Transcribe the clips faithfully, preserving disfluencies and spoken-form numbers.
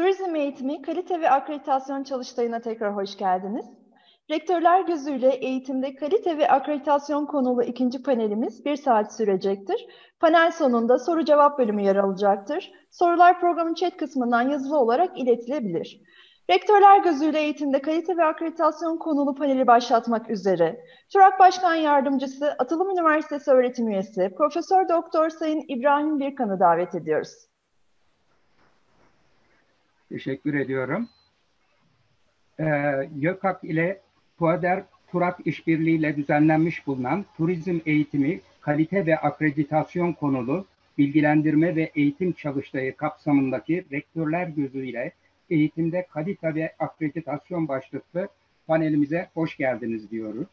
Turizm Eğitimi Kalite ve Akreditasyon Çalıştayı'na tekrar hoş geldiniz. Rektörler gözüyle eğitimde kalite ve akreditasyon konulu ikinci panelimiz bir saat sürecektir. Panel sonunda soru-cevap bölümü yer alacaktır. Sorular programın chat kısmından yazılı olarak iletilebilir. Rektörler gözüyle eğitimde kalite ve akreditasyon konulu paneli başlatmak üzere TURAK Başkan Yardımcısı, Atılım Üniversitesi öğretim üyesi Profesör Doktor Sayın İbrahim Birkan'ı davet ediyoruz. Teşekkür ediyorum. Ee, YÖKAK ile TUADER-TURAK işbirliğiyle düzenlenmiş bulunan Turizm Eğitimi, Kalite ve Akreditasyon konulu bilgilendirme ve eğitim çalıştayı kapsamındaki rektörler gözüyle eğitimde kalite ve akreditasyon başlıklı panelimize hoş geldiniz diyoruz.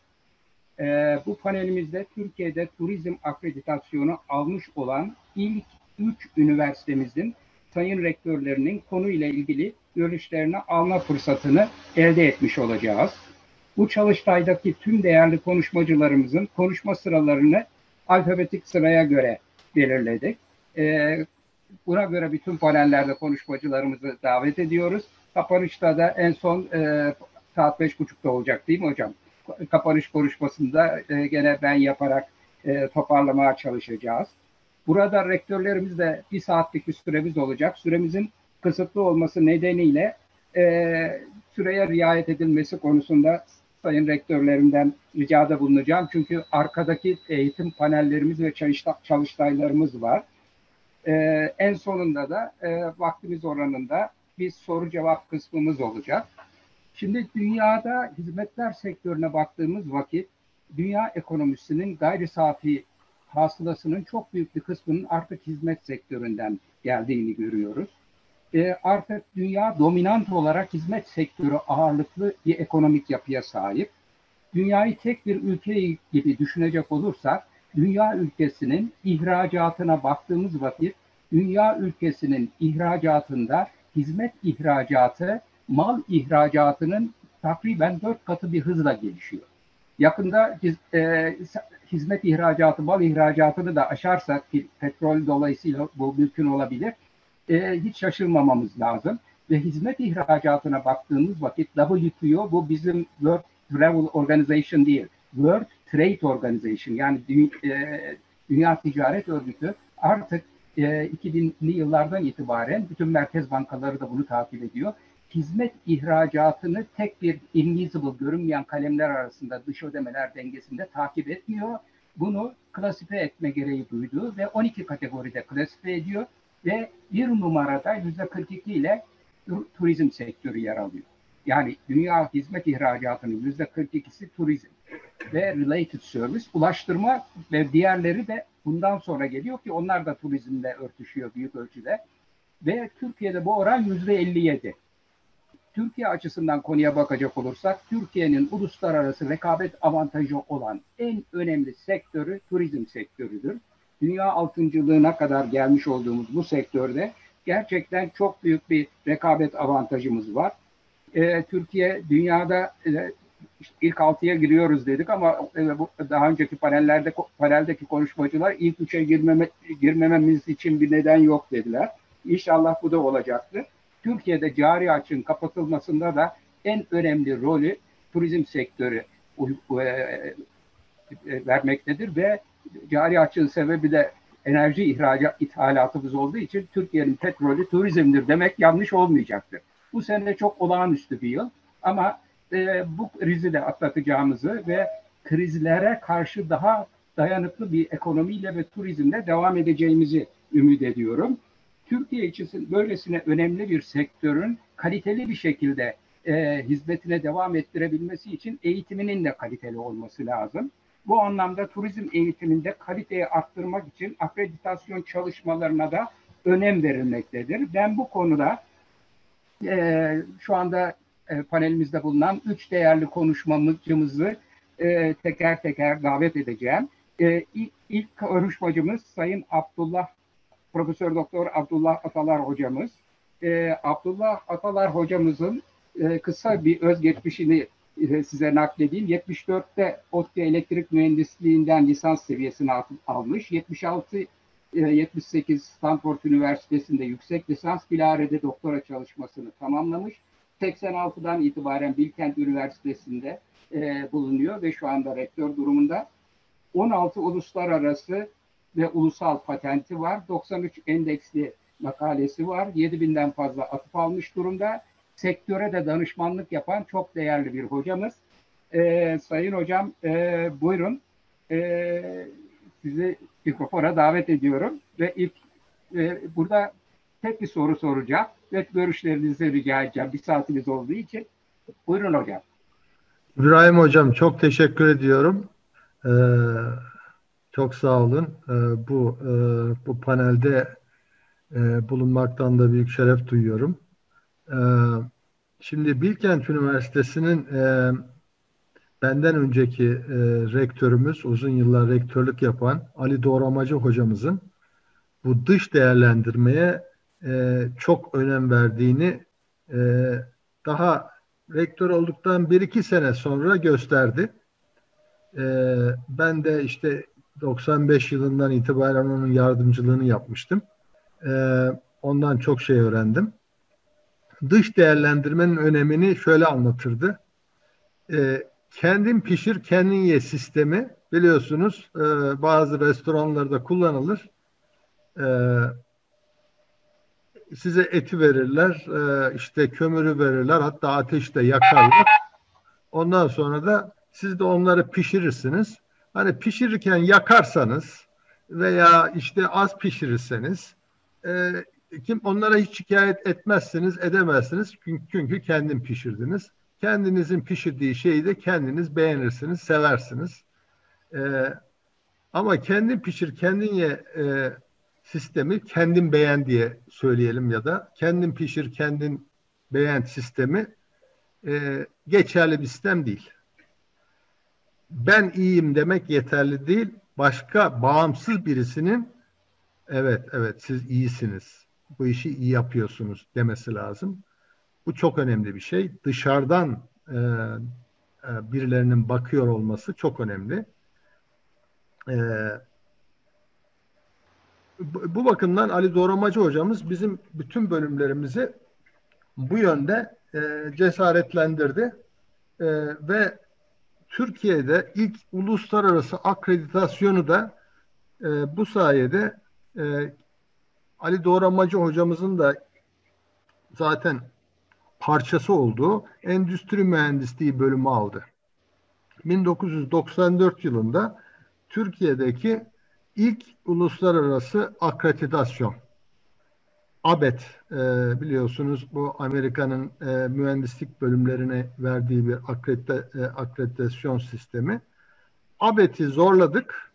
Ee, bu panelimizde Türkiye'de turizm akreditasyonu almış olan ilk üç üniversitemizin sayın rektörlerinin konuyla ilgili görüşlerini alma fırsatını elde etmiş olacağız. Bu çalıştaydaki tüm değerli konuşmacılarımızın konuşma sıralarını alfabetik sıraya göre belirledik. Ee, buna göre bütün panellerde konuşmacılarımızı davet ediyoruz. Kapanışta da en son e, saat beş buçukta olacak değil mi hocam? Kapanış konuşmasında e, gene ben yaparak e, toparlamaya çalışacağız. Burada rektörlerimizle bir saatlik bir süremiz olacak. Süremizin kısıtlı olması nedeniyle e, süreye riayet edilmesi konusunda sayın rektörlerimden ricada bulunacağım. Çünkü arkadaki eğitim panellerimiz ve çalıştaylarımız var. E, en sonunda da e, vaktimiz oranında bir soru-cevap kısmımız olacak. Şimdi dünyada hizmetler sektörüne baktığımız vakit dünya ekonomisinin gayri safi hasılasının çok büyük bir kısmının artık hizmet sektöründen geldiğini görüyoruz. E, artık dünya dominant olarak hizmet sektörü ağırlıklı bir ekonomik yapıya sahip. Dünyayı tek bir ülke gibi düşünecek olursak, dünya ülkesinin ihracatına baktığımız vakit, dünya ülkesinin ihracatında hizmet ihracatı, mal ihracatının takriben dört katı bir hızla gelişiyor. Yakında e, hizmet ihracatı, mal ihracatını da aşarsak ki petrol dolayısıyla bu mümkün olabilir, e, hiç şaşırmamamız lazım. Ve hizmet ihracatına baktığımız vakit W T O, bu bizim World Travel Organization değil, World Trade Organization, yani dü e, Dünya Ticaret Örgütü artık e, iki binli yıllardan itibaren bütün merkez bankaları da bunu takip ediyor. Hizmet ihracatını tek bir invisible, görünmeyen kalemler arasında dış ödemeler dengesinde takip etmiyor. Bunu klasife etme gereği duydu ve on iki kategoride klasife ediyor ve bir numarada yüzde kırk iki ile turizm sektörü yer alıyor. Yani dünya hizmet ihracatının yüzde kırk ikisi turizm ve related service, ulaştırma ve diğerleri de bundan sonra geliyor ki onlar da turizmle örtüşüyor büyük ölçüde ve Türkiye'de bu oran yüzde elli yedi. Türkiye açısından konuya bakacak olursak, Türkiye'nin uluslararası rekabet avantajı olan en önemli sektörü turizm sektörüdür. Dünya altıncılığına kadar gelmiş olduğumuz bu sektörde gerçekten çok büyük bir rekabet avantajımız var. Ee, Türkiye dünyada e, ilk altıya giriyoruz dedik ama e, bu, daha önceki panellerde paneldeki konuşmacılar ilk üçe girmeme, girmememiz için bir neden yok dediler. İnşallah bu da olacaktır. Türkiye'de cari açığın kapatılmasında da en önemli rolü turizm sektörü vermektedir ve cari açığın sebebi de enerji ihracat ithalatımız olduğu için Türkiye'nin petrolü turizmdir demek yanlış olmayacaktır. Bu sene çok olağanüstü bir yıl ama bu krizi de atlatacağımızı ve krizlere karşı daha dayanıklı bir ekonomiyle ve turizmle devam edeceğimizi ümit ediyorum. Türkiye için böylesine önemli bir sektörün kaliteli bir şekilde e, hizmetine devam ettirebilmesi için eğitiminin de kaliteli olması lazım. Bu anlamda turizm eğitiminde kaliteyi arttırmak için akreditasyon çalışmalarına da önem verilmektedir. Ben bu konuda e, şu anda e, panelimizde bulunan üç değerli konuşmacımızı e, teker teker davet edeceğim. E, ilk, ilk konuşmacımız Sayın Abdullah Profesör Doktor Abdullah Atalar hocamız. Ee, Abdullah Atalar hocamızın e, kısa bir özgeçmişini e, size nakledeyim. yetmiş dörtte ODTÜ elektrik mühendisliğinden lisans seviyesini almış. yetmiş altı yetmiş sekiz Stanford Üniversitesi'nde yüksek lisans bilarede doktora çalışmasını tamamlamış. seksen altıdan itibaren Bilkent Üniversitesi'nde e, bulunuyor ve şu anda rektör durumunda. on altı uluslararası ve ulusal patenti var. doksan üç endeksli makalesi var. yedi binden fazla atıf almış durumda. Sektöre de danışmanlık yapan çok değerli bir hocamız. E, sayın hocam e, buyurun. E, sizi mikrofona davet ediyorum ve ilk e, burada tek bir soru soracağım ve görüşlerinizi rica edeceğim. Bir saatimiz olduğu için. Buyurun hocam. İbrahim hocam çok teşekkür ediyorum. Ee, çok sağ olun. Ee, bu e, bu panelde e, bulunmaktan da büyük şeref duyuyorum. Ee, şimdi Bilkent Üniversitesi'nin e, benden önceki e, rektörümüz, uzun yıllar rektörlük yapan Ali Doğramacı hocamızın bu dış değerlendirmeye e, çok önem verdiğini e, daha rektör olduktan bir iki sene sonra gösterdi. E, ben de işte doksan beş yılından itibaren onun yardımcılığını yapmıştım. E, ondan çok şey öğrendim. Dış değerlendirmenin önemini şöyle anlatırdı. E, Kendin pişir, kendin ye sistemi biliyorsunuz e, bazı restoranlarda kullanılır. E, size eti verirler, e, işte kömürü verirler, hatta ateşte yakarlar. Ondan sonra da siz de onları pişirirsiniz. Hani pişirirken yakarsanız veya işte az pişirirseniz e, kim onlara hiç şikayet etmezsiniz, edemezsiniz. Çünkü kendin pişirdiniz. Kendinizin pişirdiği şeyi de kendiniz beğenirsiniz, seversiniz. Ee, ama kendin pişir, kendin ye e, sistemi kendin beğen diye söyleyelim ya da kendin pişir, kendin beğen sistemi e, geçerli bir sistem değil. Ben iyiyim demek yeterli değil. Başka bağımsız birisinin evet, evet siz iyisiniz, bu işi iyi yapıyorsunuz demesi lazım. Bu çok önemli bir şey. Dışarıdan e, birilerinin bakıyor olması çok önemli. E, bu bakımdan Ali Doğramacı hocamız bizim bütün bölümlerimizi bu yönde e, cesaretlendirdi. E, ve Türkiye'de ilk uluslararası akreditasyonu da e, bu sayede e, Ali Doğramacı hocamızın da zaten parçası olduğu Endüstri Mühendisliği bölümü aldı. bin dokuz yüz doksan dört yılında Türkiye'deki ilk uluslararası akreditasyon. ABET e, biliyorsunuz bu Amerika'nın e, mühendislik bölümlerine verdiği bir akredita, e, akreditasyon sistemi. ABET'i zorladık.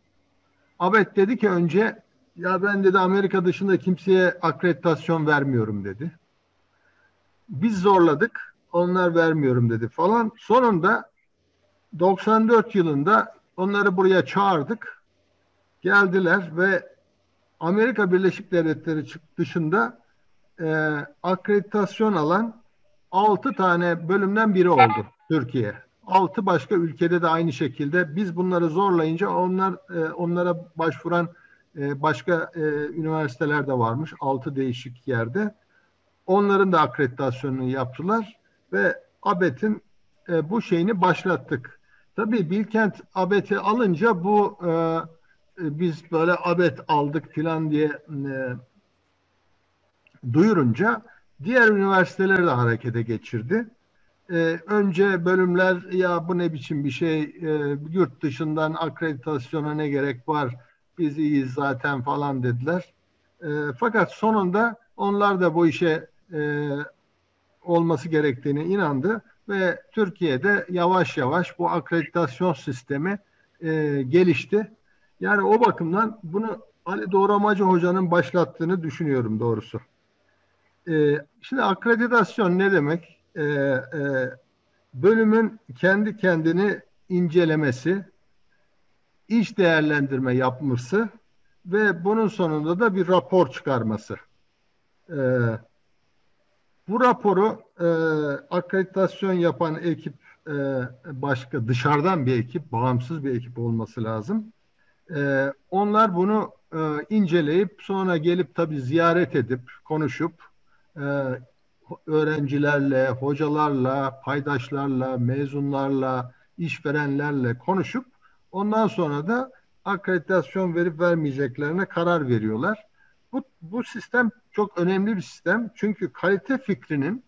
ABET dedi ki önce ya ben dedi Amerika dışında kimseye akreditasyon vermiyorum dedi. Biz zorladık, onlar vermiyorum dedi falan. Sonunda doksan dört yılında onları buraya çağırdık. Geldiler ve Amerika Birleşik Devletleri dışında e, akreditasyon alan altı tane bölümden biri oldu Türkiye. altı başka ülkede de aynı şekilde. Biz bunları zorlayınca onlar e, onlara başvuran e, başka e, üniversiteler de varmış. altı değişik yerde. Onların da akreditasyonunu yaptılar ve ABET'in e, bu şeyini başlattık. Tabii Bilkent ABET'i alınca bu e, e, biz böyle ABET aldık filan diye e, duyurunca diğer üniversiteler de harekete geçirdi. E, önce bölümler ya bu ne biçim bir şey, e, yurt dışından akreditasyona ne gerek var, biz iyiyiz zaten falan dediler. E, fakat sonunda onlar da bu işe e, olması gerektiğine inandı ve Türkiye'de yavaş yavaş bu akreditasyon sistemi e, gelişti. Yani o bakımdan bunu Ali Doğramacı hocanın başlattığını düşünüyorum doğrusu. E, şimdi akreditasyon ne demek? E, e, bölümün kendi kendini incelemesi, iç değerlendirme yapması ve bunun sonunda da bir rapor çıkarması. Ee, bu raporu e, akreditasyon yapan ekip e, başka dışarıdan bir ekip, bağımsız bir ekip olması lazım. E, Ee, onlar bunu e, inceleyip sonra gelip tabii ziyaret edip konuşup e, öğrencilerle, hocalarla, paydaşlarla, mezunlarla, işverenlerle konuşup ondan sonra da akreditasyon verip vermeyeceklerine karar veriyorlar. Bu, bu sistem çok önemli bir sistem. Çünkü kalite fikrinin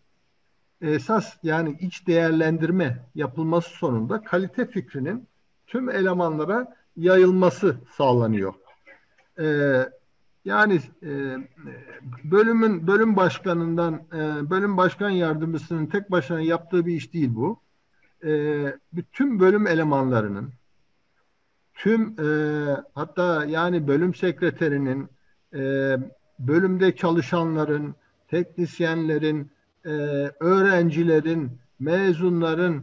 esas yani iç değerlendirme yapılması sonunda kalite fikrinin tüm elemanlara yayılması sağlanıyor. Ee, yani e, bölümün bölüm başkanından e, bölüm başkan yardımcısının tek başına yaptığı bir iş değil bu. E, bütün bölüm elemanlarının, tüm e, hatta yani bölüm sekreterinin, e, bölümde çalışanların, teknisyenlerin, e, öğrencilerin, mezunların,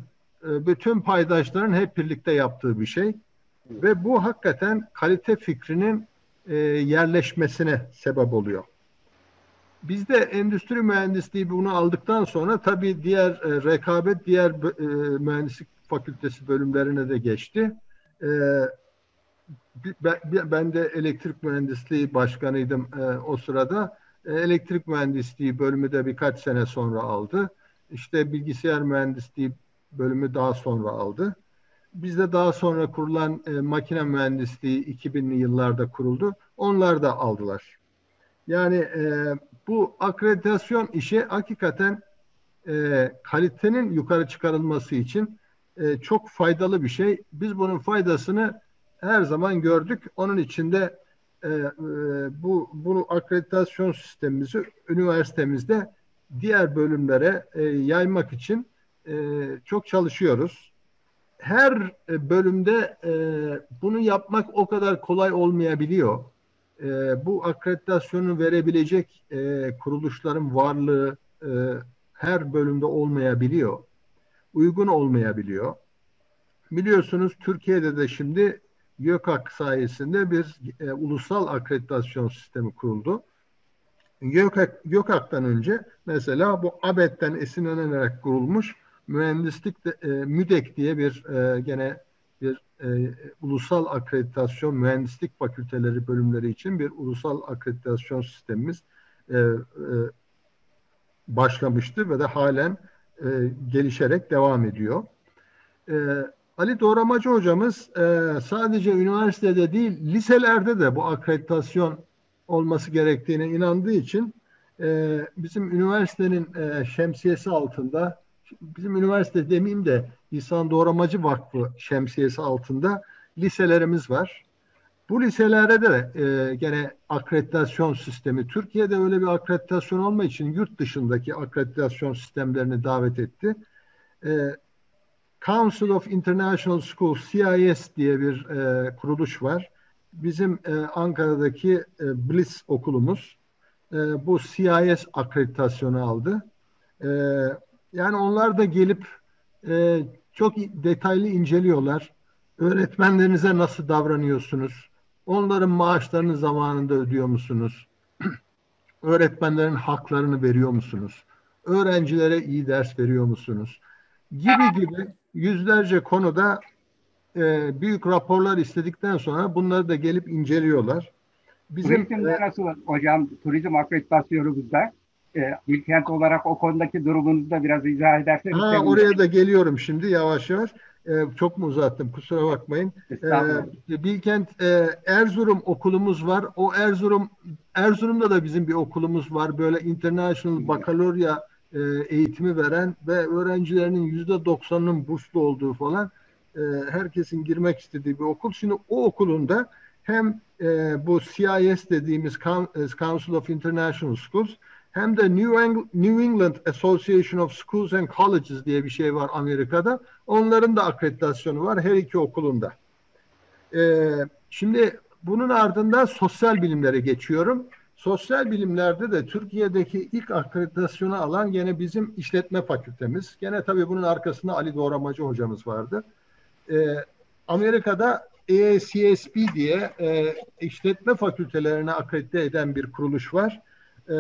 e, bütün paydaşların hep birlikte yaptığı bir şey. Ve bu hakikaten kalite fikrinin e, yerleşmesine sebep oluyor. Bizde endüstri mühendisliği bunu aldıktan sonra tabii diğer e, rekabet diğer e, mühendislik fakültesi bölümlerine de geçti. E, ben, ben de elektrik mühendisliği başkanıydım e, o sırada. E, elektrik mühendisliği bölümü de birkaç sene sonra aldı. İşte bilgisayar mühendisliği bölümü daha sonra aldı. Bizde daha sonra kurulan e, makine mühendisliği iki binli yıllarda kuruldu. Onlar da aldılar. Yani e, bu akreditasyon işi hakikaten e, kalitenin yukarı çıkarılması için e, çok faydalı bir şey. Biz bunun faydasını her zaman gördük. Onun için de e, e, bu, bu akreditasyon sistemimizi üniversitemizde diğer bölümlere e, yaymak için e, çok çalışıyoruz. Her bölümde e, bunu yapmak o kadar kolay olmayabiliyor. E, bu akreditasyonu verebilecek e, kuruluşların varlığı e, her bölümde olmayabiliyor. Uygun olmayabiliyor. Biliyorsunuz Türkiye'de de şimdi YÖKAK sayesinde bir e, ulusal akreditasyon sistemi kuruldu. YÖKAK, YÖKAK'tan önce mesela bu ABET'ten esinlenerek kurulmuş mühendislik de, e, MÜDEK diye bir e, gene bir e, ulusal akreditasyon mühendislik fakülteleri bölümleri için bir ulusal akreditasyon sistemimiz e, e, başlamıştı ve de halen e, gelişerek devam ediyor. E, Ali Doğramacı hocamız e, sadece üniversitede değil liselerde de bu akreditasyon olması gerektiğine inandığı için e, bizim üniversitenin e, şemsiyesi altında, bizim üniversite demeyeyim de İhsan Doğramacı Vakfı şemsiyesi altında liselerimiz var. Bu liselerde de e, gene akreditasyon sistemi, Türkiye'de öyle bir akreditasyon olmadığı için yurt dışındaki akreditasyon sistemlerini davet etti. E, Council of International Schools, C I S diye bir e, kuruluş var. Bizim e, Ankara'daki e, Bliss Okulumuz e, bu C I S akreditasyonu aldı. Bu e, Yani onlar da gelip e, çok detaylı inceliyorlar. Öğretmenlerinize nasıl davranıyorsunuz? Onların maaşlarını zamanında ödüyor musunuz? Öğretmenlerin haklarını veriyor musunuz? Öğrencilere iyi ders veriyor musunuz? Gibi gibi yüzlerce konuda e, büyük raporlar istedikten sonra bunları da gelip inceliyorlar. Bizim turizmde nasıl hocam? Turizm akreditasyonumuzda. E, Bilkent olarak o konudaki durumunuzu da biraz izah ederseniz. Ha, oraya da geliyorum şimdi yavaş yavaş. E, çok mu uzattım? Kusura bakmayın. E, Bilkent e, Erzurum okulumuz var. O Erzurum Erzurum'da da bizim bir okulumuz var. Böyle International Baccalaureate e, eğitimi veren ve öğrencilerinin yüzde doksanının burslu olduğu falan e, herkesin girmek istediği bir okul. Şimdi o okulunda hem e, bu C I S dediğimiz Council of International Schools hem de New England Association of Schools and Colleges diye bir şey var Amerika'da. Onların da akreditasyonu var her iki okulunda. Ee, şimdi bunun ardından sosyal bilimlere geçiyorum. Sosyal bilimlerde de Türkiye'deki ilk akreditasyonu alan gene bizim işletme fakültemiz. Gene tabii bunun arkasında Ali Doğramacı hocamız vardı. Ee, Amerika'da A A C S B diye e, işletme fakültelerine akredite eden bir kuruluş var. Ee,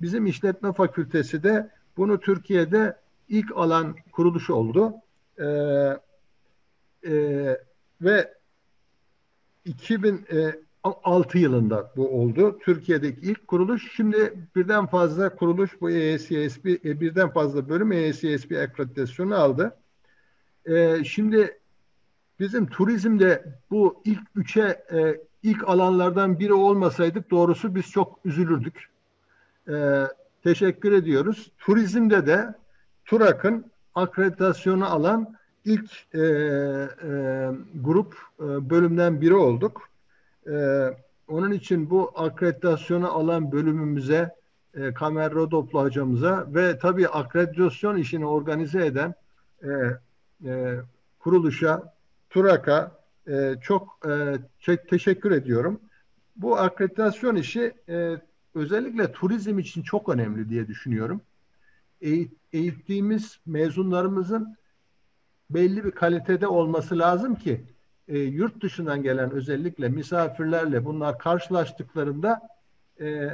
Bizim işletme fakültesi de bunu Türkiye'de ilk alan kuruluş oldu. Ee, e, ve iki bin altı yılında bu oldu. Türkiye'deki ilk kuruluş. Şimdi birden fazla kuruluş bu A A C S B, birden fazla bölüm A A C S B akreditasyonu aldı. E, şimdi bizim turizmde bu ilk üçe, e, ilk alanlardan biri olmasaydık doğrusu biz çok üzülürdük. E, teşekkür ediyoruz. Turizmde de TURAK'ın akreditasyonu alan ilk e, e, grup e, bölümden biri olduk. E, onun için bu akreditasyonu alan bölümümüze, e, Kamer Rodoplu hocamıza ve tabii akreditasyon işini organize eden e, e, kuruluşa, TURAK'a e, çok e, teşekkür ediyorum. Bu akreditasyon işi e, özellikle turizm için çok önemli diye düşünüyorum. Eğittiğimiz mezunlarımızın belli bir kalitede olması lazım ki e, yurt dışından gelen özellikle misafirlerle bunlar karşılaştıklarında e,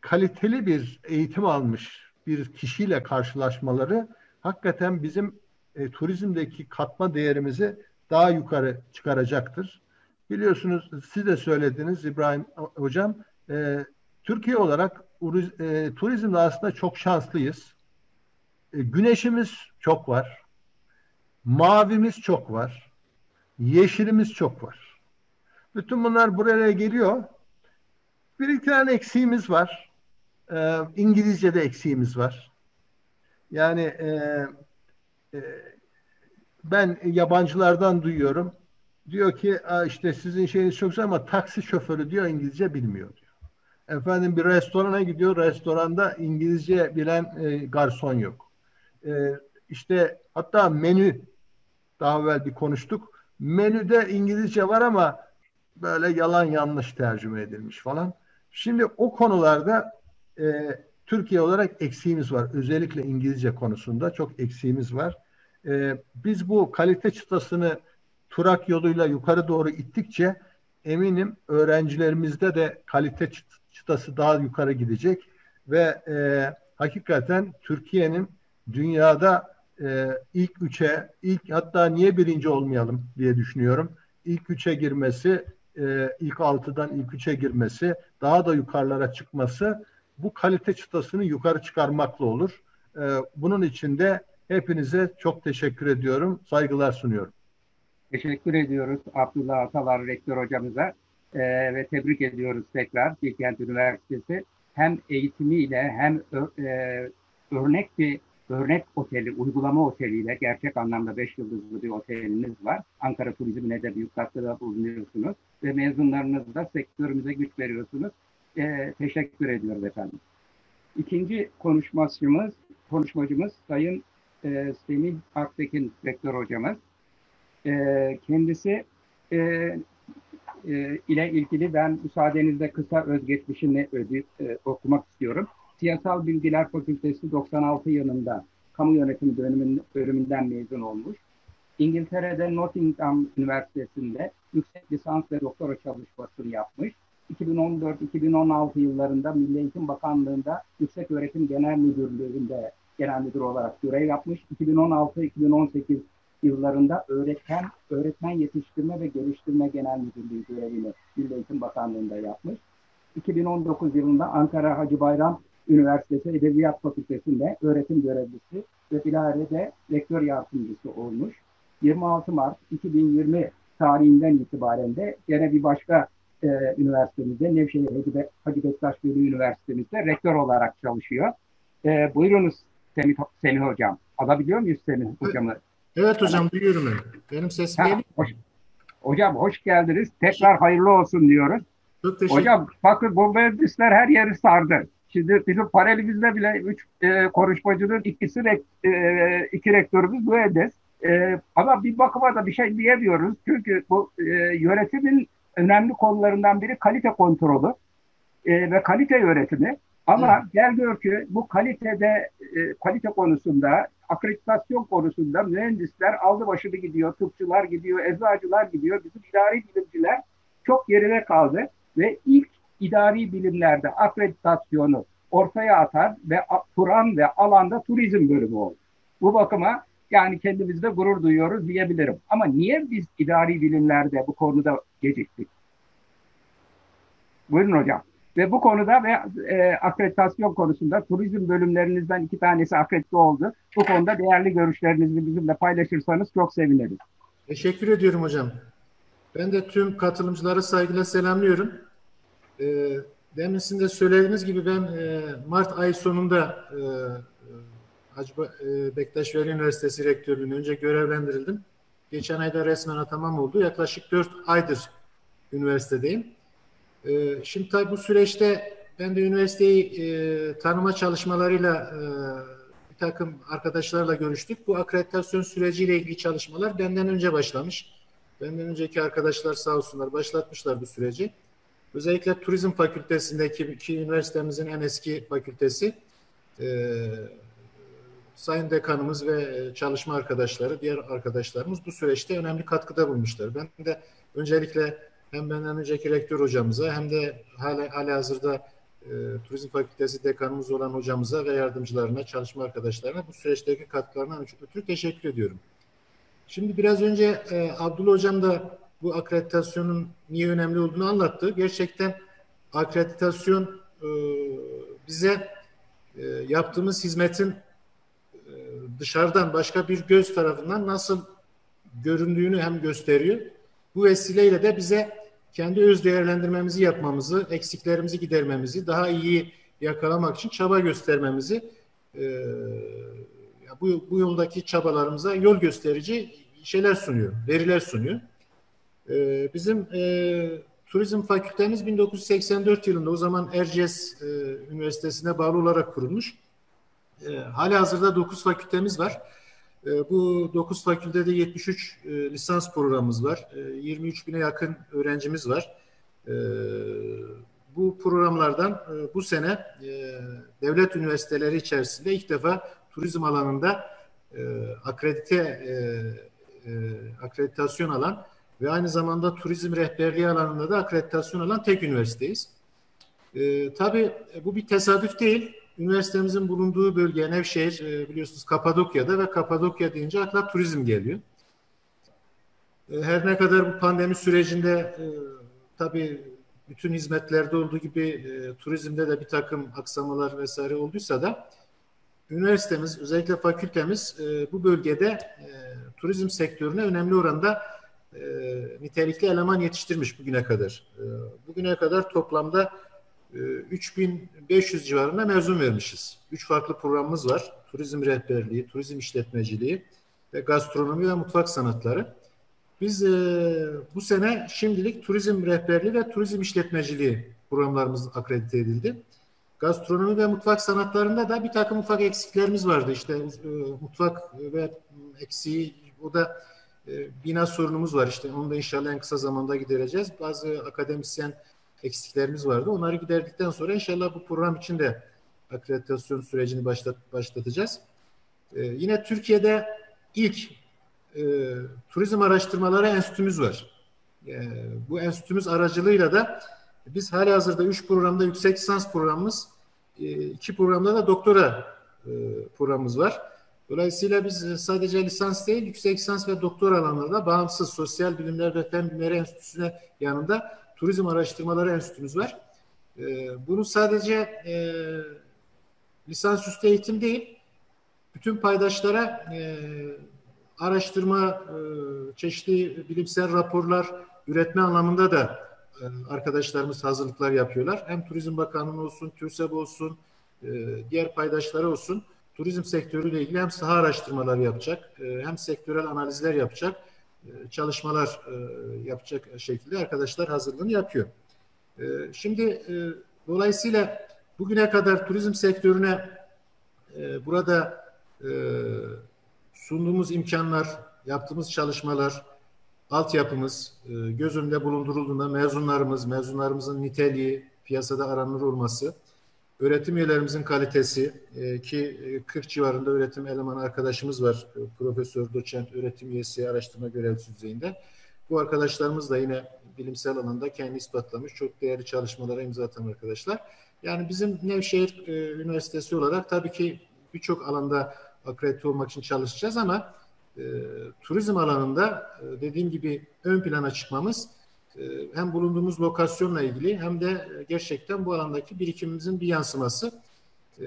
kaliteli bir eğitim almış bir kişiyle karşılaşmaları hakikaten bizim e, turizmdeki katma değerimizi daha yukarı çıkaracaktır. Biliyorsunuz, siz de söylediniz İbrahim Hocam, e, Türkiye olarak e, turizmde aslında çok şanslıyız. E, güneşimiz çok var. Mavimiz çok var. Yeşilimiz çok var. Bütün bunlar buraya geliyor. Bir iki tane eksiğimiz var. E, İngilizce'de eksiğimiz var. Yani e, e, ben yabancılardan duyuyorum. Diyor ki işte sizin şeyiniz çok güzel ama taksi şoförü diyor İngilizce bilmiyor diyor. Efendim bir restorana gidiyor. Restoranda İngilizce bilen e, garson yok. E, işte hatta menü, daha evvel bir konuştuk. Menüde İngilizce var ama böyle yalan yanlış tercüme edilmiş falan. Şimdi o konularda e, Türkiye olarak eksiğimiz var. Özellikle İngilizce konusunda çok eksiğimiz var. E, biz bu kalite çıtasını TURAK yoluyla yukarı doğru ittikçe eminim öğrencilerimizde de kalite çıt çıtası daha yukarı gidecek ve e, hakikaten Türkiye'nin dünyada e, ilk üçe, ilk hatta niye birinci olmayalım diye düşünüyorum. İlk üçe girmesi, e, ilk altıdan ilk üçe girmesi, daha da yukarılara çıkması bu kalite çıtasını yukarı çıkarmakla olur. E, bunun için de hepinize çok teşekkür ediyorum, saygılar sunuyorum. Teşekkür ediyoruz Abdullah Atalar Rektör Hocamıza ee, ve tebrik ediyoruz tekrar Bilkent Üniversitesi. Hem eğitimiyle hem ö, e, örnek bir örnek oteli, uygulama oteliyle gerçek anlamda beş yıldızlı bir otelimiz var. Ankara Turizm'ine de büyük katkıda bulunuyorsunuz ve mezunlarınızla sektörümüze güç veriyorsunuz. Ee, teşekkür ediyoruz efendim. İkinci konuşmacımız, konuşmacımız Sayın e, Semih Aktekin Rektör Hocamız. Kendisi e, e, ile ilgili ben müsaadenizle kısa özgeçmişini ödü, e, okumak istiyorum. Siyasal Bilgiler Fakültesi doksan altı yılında kamu yönetimi bölümün, bölümünden mezun olmuş. İngiltere'de Nottingham Üniversitesi'nde yüksek lisans ve doktora çalışmasını yapmış. iki bin on dört iki bin on altı yıllarında Milli Eğitim Bakanlığı'nda Yükseköğretim Genel Müdürlüğü'nde genel müdür olarak görev yapmış. iki bin on altı iki bin on sekiz yıllarında öğretmen, öğretmen yetiştirme ve geliştirme genel müdürlüğü görevini Milli Eğitim Bakanlığı'nda yapmış. iki bin on dokuz yılında Ankara Hacı Bayram Üniversitesi Edebiyat Fakültesi'nde öğretim görevlisi ve bilahare de rektör yardımcısı olmuş. yirmi altı Mart iki bin yirmi tarihinden itibaren de gene bir başka e, üniversitemizde, Nevşehir Hacı Bektaş Veli Üniversitemizde rektör olarak çalışıyor. E, buyurunuz Semih, Semih Hocam. Alabiliyor muyuz Semih Hocam'ı? Evet hocam, duyuyorum ben. Benim sesim geliyor. Hoş, hocam hoş geldiniz. Tekrar hayırlı olsun diyoruz. Çok teşekkür. Hocam bakın bu mühendisler her yeri sardı. Şimdi bizim panelimizde bile üç e, konuşmacının ikisi e, iki rektörümüz mühendis. E, ama bir bakıma da bir şey diyemiyoruz. Çünkü bu e, yönetimin önemli konularından biri kalite kontrolü e, ve kalite yönetimi. Ama hmm. gel gör ki bu kalitede, e, kalite konusunda, akreditasyon konusunda mühendisler aldı başını gidiyor, tıpçılar gidiyor, eczacılar gidiyor. Bizim idari bilimciler çok geride kaldı ve ilk idari bilimlerde akreditasyonu ortaya atar ve Turan ve alanda turizm bölümü oldu. Bu bakıma yani kendimizde gurur duyuyoruz diyebilirim. Ama niye biz idari bilimlerde bu konuda geciktik. Buyurun hocam. Ve bu konuda ve e, akreditasyon konusunda turizm bölümlerinizden iki tanesi akredite oldu. Bu konuda değerli görüşlerinizi bizimle paylaşırsanız çok seviniriz. Teşekkür ediyorum hocam. Ben de tüm katılımcıları saygıyla selamlıyorum. E, demin sizin de söylediğiniz gibi ben e, Mart ayı sonunda e, Hacı Bektaş Veli Üniversitesi Rektörlüğü'nün önce görevlendirildim. Geçen ayda resmen atamam oldu. Yaklaşık dört aydır üniversitedeyim. Şimdi tabii bu süreçte ben de üniversiteyi e, tanıma çalışmalarıyla e, bir takım arkadaşlarla görüştük. Bu akreditasyon süreciyle ilgili çalışmalar benden önce başlamış. Benden önceki arkadaşlar sağ olsunlar başlatmışlar bu süreci. Özellikle Turizm Fakültesindeki ki üniversitemizin en eski fakültesi e, Sayın Dekanımız ve çalışma arkadaşları, diğer arkadaşlarımız bu süreçte önemli katkıda bulmuşlar. Ben de öncelikle hem benden önceki rektör hocamıza hem de hala, hala hazırda e, Turizm Fakültesi dekanımız olan hocamıza ve yardımcılarına, çalışma arkadaşlarına bu süreçteki katkılarına ötürü teşekkür ediyorum. Şimdi biraz önce e, Abdullah hocam da bu akreditasyonun niye önemli olduğunu anlattı. Gerçekten akreditasyon e, bize e, yaptığımız hizmetin e, dışarıdan başka bir göz tarafından nasıl göründüğünü hem gösteriyor. Bu vesileyle de bize kendi öz değerlendirmemizi yapmamızı, eksiklerimizi gidermemizi, daha iyi yakalamak için çaba göstermemizi, e, bu, bu yoldaki çabalarımıza yol gösterici şeyler sunuyor, veriler sunuyor. E, bizim e, turizm fakültemiz bin dokuz yüz seksen dört yılında o zaman Erciyes e, Üniversitesi'ne bağlı olarak kurulmuş. E, hala hazırda dokuz fakültemiz var. Bu dokuz fakültede yetmiş üç e, lisans programımız var. E, yirmi üç bine yakın öğrencimiz var. E, bu programlardan e, bu sene e, devlet üniversiteleri içerisinde ilk defa turizm alanında e, akredite e, e, akreditasyon alan ve aynı zamanda turizm rehberliği alanında da akreditasyon alan tek üniversiteyiz. E, tabii bu bir tesadüf değil. Üniversitemizin bulunduğu bölge Nevşehir, biliyorsunuz Kapadokya'da ve Kapadokya deyince akla turizm geliyor. Her ne kadar bu pandemi sürecinde tabii bütün hizmetlerde olduğu gibi turizmde de bir takım aksamalar vesaire olduysa da üniversitemiz, özellikle fakültemiz bu bölgede turizm sektörüne önemli oranda nitelikli eleman yetiştirmiş bugüne kadar. Bugüne kadar toplamda üç bin beş yüz civarında mezun vermişiz. Üç farklı programımız var. Turizm rehberliği, turizm işletmeciliği ve gastronomi ve mutfak sanatları. Biz e, bu sene şimdilik turizm rehberliği ve turizm işletmeciliği programlarımız akredite edildi. Gastronomi ve mutfak sanatlarında da bir takım ufak eksiklerimiz vardı. İşte e, mutfak ve eksiği, o da e, bina sorunumuz var. İşte onu da inşallah en kısa zamanda gidereceğiz. Bazı akademisyen eksiklerimiz vardı. Onları giderdikten sonra inşallah bu program için de akreditasyon sürecini başlat, başlatacağız. Ee, yine Türkiye'de ilk e, turizm araştırmaları enstitümüz var. E, bu enstitümüz aracılığıyla da biz halihazırda üç programda yüksek lisans programımız, iki programda da doktora e, programımız var. Dolayısıyla biz sadece lisans değil, yüksek lisans ve doktora alanlarında bağımsız sosyal bilimler ve fen bilimleri enstitüsüne yanında Turizm Araştırmaları Enstitümüz var. Bunu sadece e, lisansüstü eğitim değil, bütün paydaşlara e, araştırma, e, çeşitli bilimsel raporlar üretme anlamında da e, arkadaşlarımız hazırlıklar yapıyorlar. Hem Turizm Bakanlığı olsun, TÜRSAB olsun, e, diğer paydaşları olsun, turizm sektörüyle ilgili hem saha araştırmaları yapacak, e, hem sektörel analizler yapacak, çalışmalar yapacak şekilde arkadaşlar hazırlığını yapıyor. Şimdi dolayısıyla bugüne kadar turizm sektörüne burada sunduğumuz imkanlar, yaptığımız çalışmalar, altyapımız göz önünde bulundurulduğunda mezunlarımız, mezunlarımızın niteliği, piyasada aranır olması, öğretim üyelerimizin kalitesi ki kırk civarında öğretim elemanı arkadaşımız var. Profesör, doçent, öğretim üyesi, araştırma görevlisi düzeyinde. Bu arkadaşlarımız da yine bilimsel alanda kendini ispatlamış. Çok değerli çalışmalara imza atan arkadaşlar. Yani bizim Nevşehir Üniversitesi olarak tabii ki birçok alanda akredite olmak için çalışacağız ama e, turizm alanında dediğim gibi ön plana çıkmamız hem bulunduğumuz lokasyonla ilgili hem de gerçekten bu alandaki birikimimizin bir yansıması. E,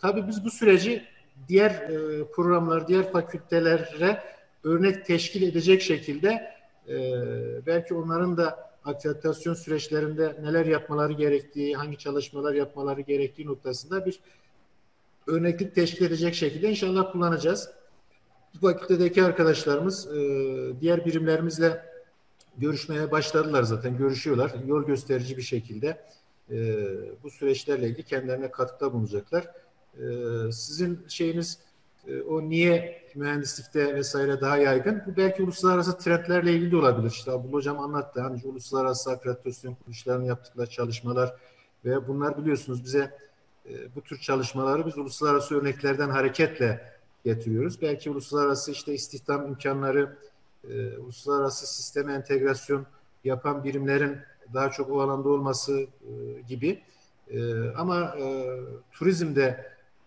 tabii biz bu süreci diğer e, programlar, diğer fakültelere örnek teşkil edecek şekilde e, belki onların da akreditasyon süreçlerinde neler yapmaları gerektiği, hangi çalışmalar yapmaları gerektiği noktasında bir örneklik teşkil edecek şekilde inşallah kullanacağız. Bu fakültedeki arkadaşlarımız e, diğer birimlerimizle görüşmeye başladılar zaten, görüşüyorlar. Yol gösterici bir şekilde e, bu süreçlerle ilgili kendilerine katkıda bulunacaklar. E, sizin şeyiniz e, o niye mühendislikte vesaire daha yaygın? Bu belki uluslararası trendlerle ilgili de olabilir. İşte Abdullah Hocam anlattı. Hani uluslararası akreditasyon kuruluşlarının yaptıkları çalışmalar ve bunlar biliyorsunuz bize e, bu tür çalışmaları biz uluslararası örneklerden hareketle getiriyoruz. Belki uluslararası işte istihdam imkanları, E, uluslararası sisteme entegrasyon yapan birimlerin daha çok o alanda olması e, gibi. E, ama e, turizmde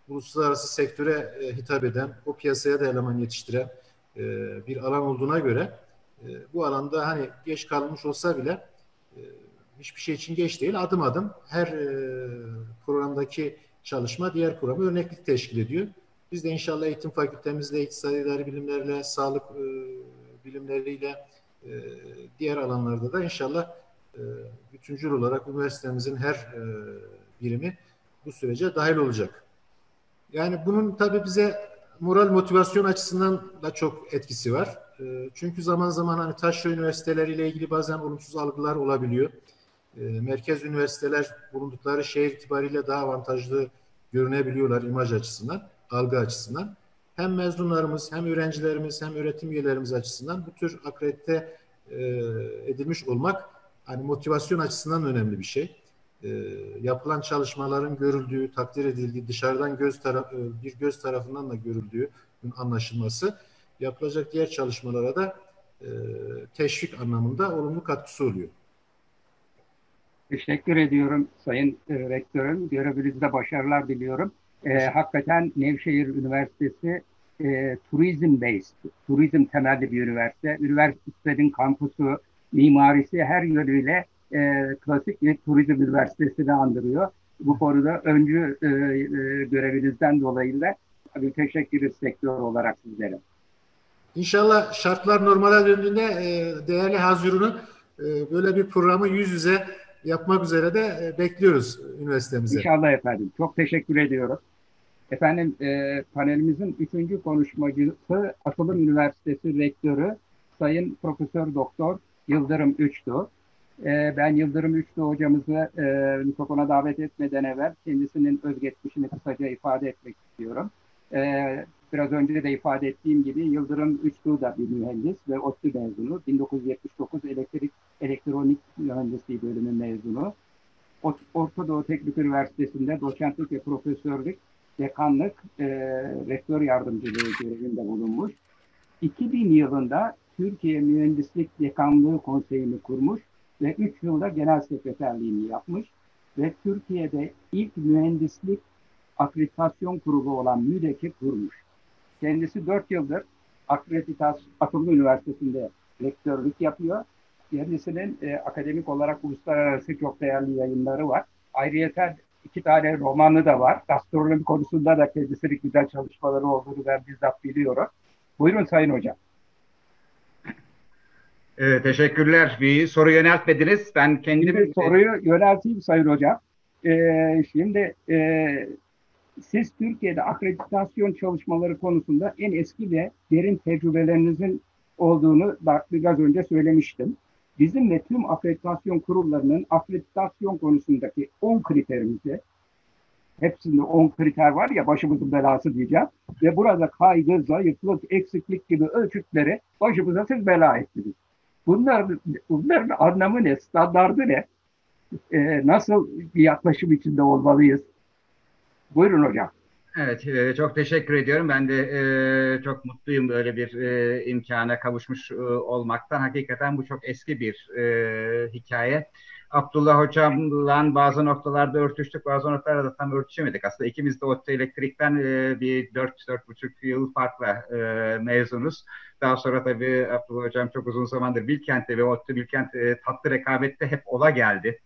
uluslararası sektöre e, hitap eden, o piyasaya da eleman yetiştiren e, bir alan olduğuna göre e, bu alanda hani geç kalmış olsa bile e, hiçbir şey için geç değil. Adım adım her e, programdaki çalışma diğer programı örneklik teşkil ediyor. Biz de inşallah eğitim fakültemizle, iktisadi idari bilimlerle, sağlık e, bilimleriyle e, diğer alanlarda da inşallah e, bütüncül olarak üniversitemizin her e, birimi bu sürece dahil olacak. Yani bunun tabii bize moral motivasyon açısından da çok etkisi var. E, çünkü zaman zaman hani taşra üniversiteleriyle ilgili bazen olumsuz algılar olabiliyor. E, merkez üniversiteler bulundukları şehir itibariyle daha avantajlı görünebiliyorlar imaj açısından, algı açısından. Hem mezunlarımız, hem öğrencilerimiz, hem öğretim üyelerimiz açısından bu tür akredite e, edilmiş olmak hani motivasyon açısından önemli bir şey. E, yapılan çalışmaların görüldüğü, takdir edildiği, dışarıdan göz taraf- bir göz tarafından da görüldüğü anlaşılması yapılacak diğer çalışmalara da e, teşvik anlamında olumlu katkısı oluyor. Teşekkür ediyorum Sayın Rektörüm. Görevinizde başarılar diliyorum. E, hakikaten Nevşehir Üniversitesi e, turizm based, turizm temelli bir üniversite. Üniversitenin kampüsü, mimarisi her yönüyle e, klasik bir turizm üniversitesini andırıyor. Bu konuda öncü e, e, görevinizden dolayı da tabii teşekkür sektör olarak sizlere. İnşallah şartlar normale döndüğünde e, değerli Hazirun'u e, böyle bir programı yüz yüze yapmak üzere de e, bekliyoruz üniversitemize. İnşallah efendim. Çok teşekkür ediyoruz. Efendim e, panelimizin üçüncü konuşmacısı Atılım Üniversitesi Rektörü Sayın Profesör Doktor Yıldırım Üçtuğ. E, ben Yıldırım Üçtuğ hocamızı e, mikrofona davet etmeden evvel kendisinin özgeçmişini kısaca ifade etmek istiyorum. E, biraz önce de ifade ettiğim gibi Yıldırım Üçtuğ da bir mühendis ve ODTÜ mezunu. bin dokuz yüz yetmiş dokuz elektrik elektronik mühendisliği bölümü mezunu. Orta Doğu Teknik Üniversitesi'nde doçentlik ve profesörlük, dekanlık, e, rektör yardımcılığı görevinde bulunmuş. iki bin yılında Türkiye Mühendislik Dekanlığı Konseyi'ni kurmuş ve üç yılda genel sekreterliğini yapmış ve Türkiye'de ilk mühendislik akreditasyon kurulu olan MÜDEK'i kurmuş. Kendisi dört yıldır akreditasyon Atılım Üniversitesi'nde rektörlük yapıyor. Kendisinin e, akademik olarak uluslararası çok değerli yayınları var. Ayrıca iki tane romanı da var. Gastronomi konusunda da kendisinin güzel çalışmaları olduğunu ben bizzat biliyorum. Buyurun Sayın Hocam. Evet, teşekkürler. Bir soru yöneltmediniz. Ben kendim... Bir soruyu yönelteyim Sayın Hocam. Ee, şimdi e, siz Türkiye'de akreditasyon çalışmaları konusunda en eski ve derin tecrübelerinizin olduğunu biraz önce söylemiştim. Bizim ve tüm akreditasyon kurullarının akreditasyon konusundaki on kriterimizi, hepsinde on kriter var ya, başımızın belası diyeceğim. Ve burada kaygı, zayıflık, eksiklik gibi ölçütleri başımıza siz bela ettiniz. Bunlar, bunların anlamı ne, standardı ne? E, nasıl bir yaklaşım içinde olmalıyız? Buyurun hocam. Evet, çok teşekkür ediyorum. Ben de çok mutluyum böyle bir imkana kavuşmuş olmaktan. Hakikaten bu çok eski bir hikaye. Abdullah Hocam'la bazı noktalarda örtüştük, bazı noktalarda tam örtüşemedik. Aslında ikimiz de ODTÜ Elektrik'ten e, bir dört dört buçuk yıl farkla e, mezunuz. Daha sonra tabii Abdullah Hocam çok uzun zamandır Bilkent'te ve ODTÜ Bilkent e, tatlı rekabette hep ola geldi.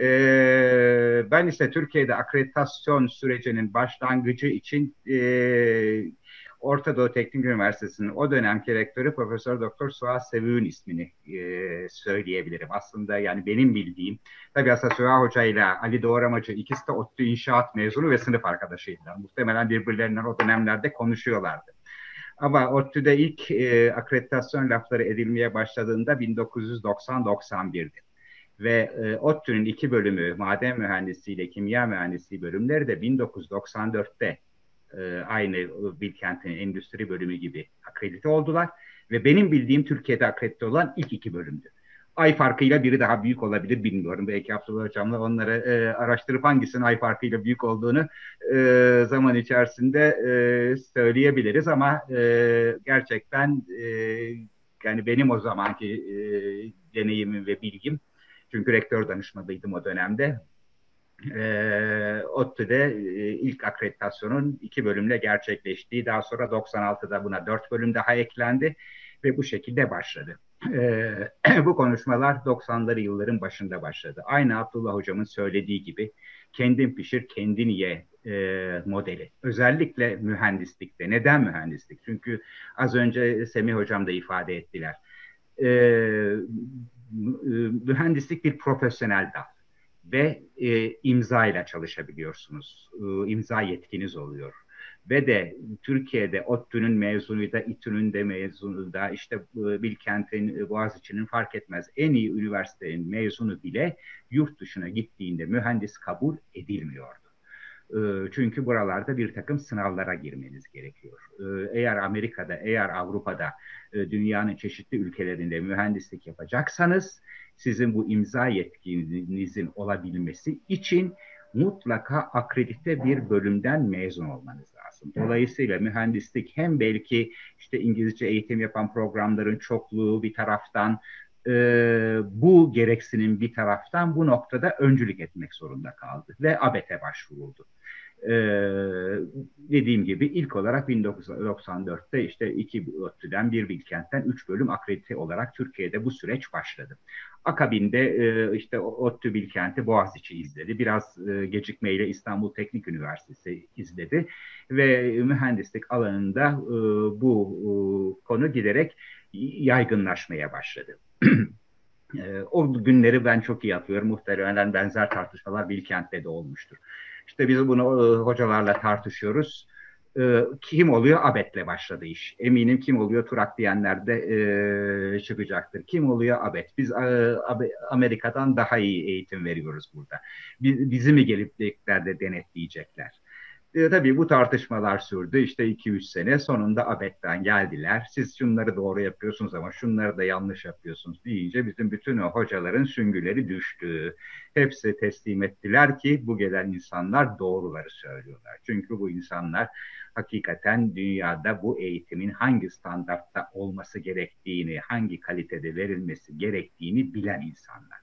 E, ben ise Türkiye'de akreditasyon sürecinin başlangıcı için e, Orta Doğu Teknik Üniversitesi'nin o dönemki rektörü Profesör Doktor Suha Sevüğün ismini e, söyleyebilirim. Aslında yani benim bildiğim, tabii aslında Suha Hoca ile Ali Doğramacı ikisi de ODTÜ İnşaat mezunu ve sınıf arkadaşıydılar. Muhtemelen birbirlerinden o dönemlerde konuşuyorlardı. Ama ODTÜ'de ilk e, akreditasyon lafları edilmeye başladığında bin dokuz yüz doksan doksan bir'di. Ve e, ODTÜ'nün iki bölümü, maden mühendisi ile kimya mühendisi bölümleri de bin dokuz yüz doksan dört'te aynı Bilkent'in endüstri bölümü gibi akredite oldular ve benim bildiğim Türkiye'de akredite olan ilk iki bölümdü. Ay farkıyla biri daha büyük olabilir, bilmiyorum. Belki Abdullah Hocam'la onları e, araştırıp hangisinin ay farkıyla büyük olduğunu e, zaman içerisinde e, söyleyebiliriz ama e, gerçekten e, yani benim o zamanki e, deneyimim ve bilgim, çünkü rektör danışmanıydım o dönemde, E, ODTÜ'de e, ilk akreditasyonun iki bölümle gerçekleştiği, daha sonra doksan altı'da buna dört bölüm daha eklendi ve bu şekilde başladı. E, bu konuşmalar doksan'lı yılların başında başladı. Aynı Abdullah Hocam'ın söylediği gibi kendin pişir, kendin ye e, modeli. Özellikle mühendislikte. Neden mühendislik? Çünkü az önce Semih Hocam da ifade ettiler. E, mühendislik bir profesyonel dal. Ve e, imza ile çalışabiliyorsunuz. E, imza yetkiniz oluyor. Ve de Türkiye'de ODTÜ'nün mezunu da, İTÜ'nün de mezunu da, işte e, Bilkent'in, Boğaziçi'nin fark etmez. En iyi üniversitenin mezunu bile yurt dışına gittiğinde mühendis kabul edilmiyordu. E, çünkü buralarda bir takım sınavlara girmeniz gerekiyor. E, eğer Amerika'da, eğer Avrupa'da, e, dünyanın çeşitli ülkelerinde mühendislik yapacaksanız, sizin bu imza yetkinizin olabilmesi için mutlaka akredite bir bölümden mezun olmanız lazım. Dolayısıyla mühendislik hem belki işte İngilizce eğitim yapan programların çokluğu bir taraftan, e, bu gereksinim bir taraftan bu noktada öncülük etmek zorunda kaldı ve ABET'e başvuruldu. Ee, dediğim gibi ilk olarak bin dokuz yüz doksan dört'te işte iki ODTÜ'den, bir Bilkent'ten üç bölüm akredite olarak Türkiye'de bu süreç başladı. Akabinde e, işte ODTÜ Bilkent'i Boğaziçi izledi. Biraz e, gecikmeyle İstanbul Teknik Üniversitesi izledi. Ve mühendislik alanında e, bu e, konu giderek yaygınlaşmaya başladı. e, o günleri ben çok iyi hatırlıyorum. Muhtemelen benzer tartışmalar Bilkent'te de olmuştur. İşte biz bunu e, hocalarla tartışıyoruz. E, kim oluyor? ABET'le başladı iş. Eminim kim oluyor? TURAK diyenler de e, çıkacaktır. Kim oluyor? ABET. Biz e, Amerika'dan daha iyi eğitim veriyoruz burada. Biz, bizi mi gelip de denetleyecekler? E, tabii bu tartışmalar sürdü. İşte iki üç sene sonunda ABET'ten geldiler. Siz şunları doğru yapıyorsunuz ama şunları da yanlış yapıyorsunuz deyince bizim bütün o hocaların süngüleri düştü. Hepsi teslim ettiler ki bu gelen insanlar doğruları söylüyorlar. Çünkü bu insanlar hakikaten dünyada bu eğitimin hangi standartta olması gerektiğini, hangi kalitede verilmesi gerektiğini bilen insanlar.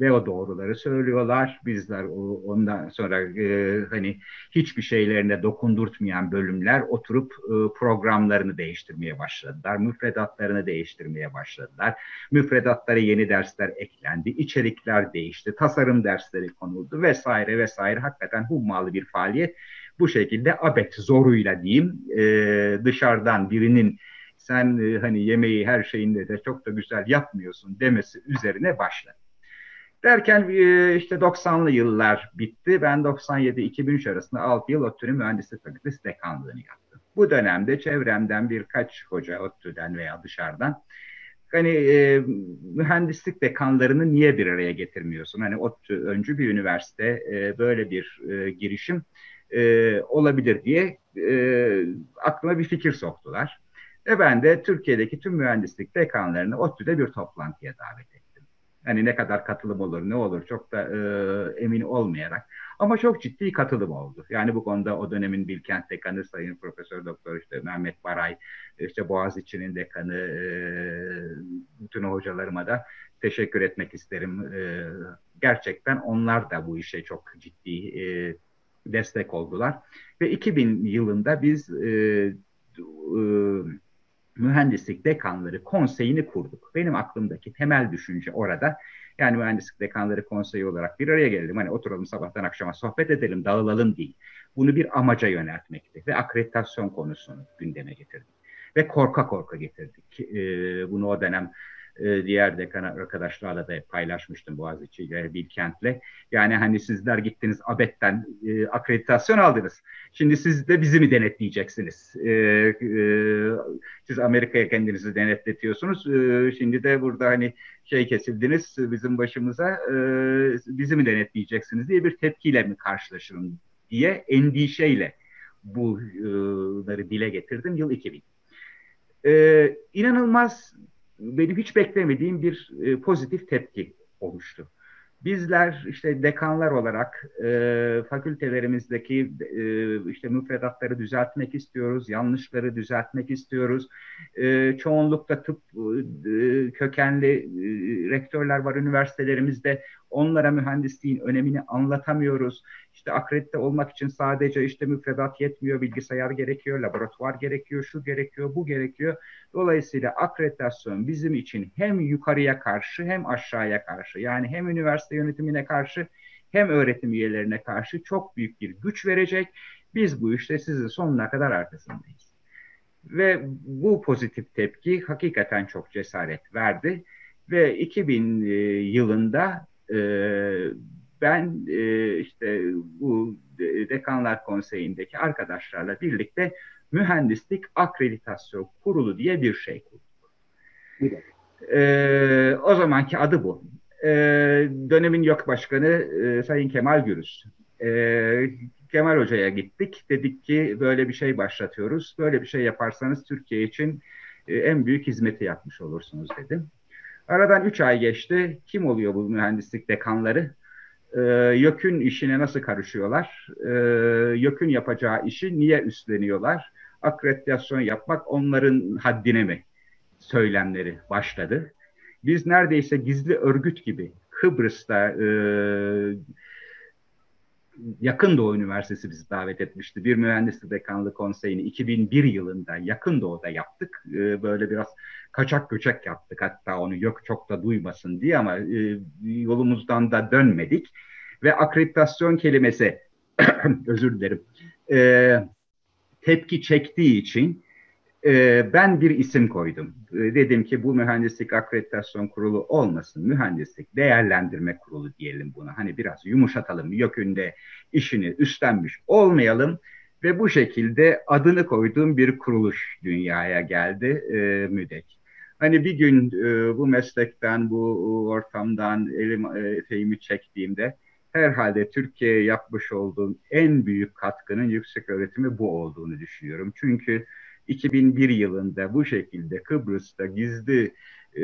Ve o doğruları söylüyorlar. Bizler ondan sonra e, hani hiçbir şeylerine dokundurtmayan bölümler oturup e, programlarını değiştirmeye başladılar. Müfredatlarını değiştirmeye başladılar. Müfredatlara yeni dersler eklendi. İçerikler değişti. Tasarım dersleri konuldu vesaire vesaire. Hakikaten hummalı bir faaliyet. Bu şekilde ABET zoruyla diyeyim e, dışarıdan birinin sen e, hani yemeği her şeyinde de çok da güzel yapmıyorsun demesi üzerine başladı. Derken işte doksan'lı yıllar bitti. Ben doksan yedi iki bin üç arasında altı yıl ODTÜ'nün Mühendislik Fakültesi dekanlığını yaptım. Bu dönemde çevremden birkaç hoca ODTÜ'den veya dışarıdan hani e, mühendislik dekanlarını niye bir araya getirmiyorsun? Hani ODTÜ öncü bir üniversite, e, böyle bir e, girişim e, olabilir diye e, aklıma bir fikir soktular. Ve ben de Türkiye'deki tüm mühendislik dekanlarını ODTÜ'de bir toplantıya davet ettim. Hani ne kadar katılım olur, ne olur çok da e, emin olmayarak. Ama çok ciddi katılım oldu. Yani bu konuda o dönemin Bilkent Dekanı Sayın Profesör Doktor işte Mehmet Baray, işte Boğaziçi'nin dekanı, e, bütün hocalarıma da teşekkür etmek isterim. E, gerçekten onlar da bu işe çok ciddi e, destek oldular. Ve iki bin yılında biz e, e, Mühendislik Dekanları Konseyi'ni kurduk. Benim aklımdaki temel düşünce orada. Yani Mühendislik Dekanları Konseyi olarak bir araya gelelim. Hani oturalım sabahtan akşama sohbet edelim, dağılalım değil. Bunu bir amaca yöneltmekti ve akreditasyon konusunu gündeme getirdik. Ve korka korka getirdik. Ee, bunu o dönem e, diğer dekan arkadaşlarla da paylaşmıştım, Boğaziçi ile, Bilkent'le. Yani hani sizler gittiniz ABET'ten e, akreditasyon aldınız. Şimdi siz de bizi mi denetleyeceksiniz? E, e, siz Amerika'ya kendinizi denetletiyorsunuz. E, şimdi de burada hani şey kesildiniz bizim başımıza. E, bizi mi denetleyeceksiniz diye bir tepkiyle mi karşılaşırım diye endişeyle bunları dile getirdim. Yıl iki bin. Ee, inanılmaz, benim hiç beklemediğim bir e, pozitif tepki oluştu. Bizler işte dekanlar olarak e, fakültelerimizdeki e, işte müfredatları düzeltmek istiyoruz, yanlışları düzeltmek istiyoruz. E, çoğunlukta tıp e, kökenli e, rektörler var üniversitelerimizde. Onlara mühendisliğin önemini anlatamıyoruz. İşte akredite olmak için sadece işte müfredat yetmiyor, bilgisayar gerekiyor, laboratuvar gerekiyor, şu gerekiyor, bu gerekiyor. Dolayısıyla akreditasyon bizim için hem yukarıya karşı hem aşağıya karşı, yani hem üniversite yönetimine karşı hem öğretim üyelerine karşı çok büyük bir güç verecek. Biz bu işte sizin sonuna kadar arkasındayız. Ve bu pozitif tepki hakikaten çok cesaret verdi. Ve iki bin yılında ben işte bu Dekanlar Konseyi'ndeki arkadaşlarla birlikte Mühendislik Akreditasyon Kurulu diye bir şey kurduk. Evet. Ee, o zamanki adı bu. Ee, dönemin YÖK Başkanı e, Sayın Kemal Gürüz. Ee, Kemal Hoca'ya gittik. Dedik ki böyle bir şey başlatıyoruz. Böyle bir şey yaparsanız Türkiye için e, en büyük hizmeti yapmış olursunuz dedim. Aradan üç ay geçti. Kim oluyor bu mühendislik dekanları? Ee, YÖK'ün işine nasıl karışıyorlar? Ee, YÖK'ün yapacağı işi niye üstleniyorlar? Akreditasyon yapmak onların haddine mi? Söylemleri başladı. Biz neredeyse gizli örgüt gibi Kıbrıs'ta e, Yakın Doğu Üniversitesi bizi davet etmişti. Bir mühendislik dekanlık konseyini iki bin bir yılında Yakın Doğu'da yaptık. Ee, böyle biraz kaçak göçek yaptık. Hatta onu YÖK çok da duymasın diye ama e, yolumuzdan da dönmedik. Ve akreditasyon kelimesi özür dilerim e, tepki çektiği için e, ben bir isim koydum. E, dedim ki bu mühendislik akreditasyon kurulu olmasın. Mühendislik değerlendirme kurulu diyelim buna. Hani biraz yumuşatalım. YÖK'ün de işini üstlenmiş olmayalım. Ve bu şekilde adını koyduğum bir kuruluş dünyaya geldi, e, MÜDEK. Hani bir gün e, bu meslekten, bu ortamdan elim eteğimi çektiğimde herhalde Türkiye'ye yapmış olduğum en büyük katkının yüksek öğretimi bu olduğunu düşünüyorum. Çünkü iki bin bir yılında bu şekilde Kıbrıs'ta gizli e,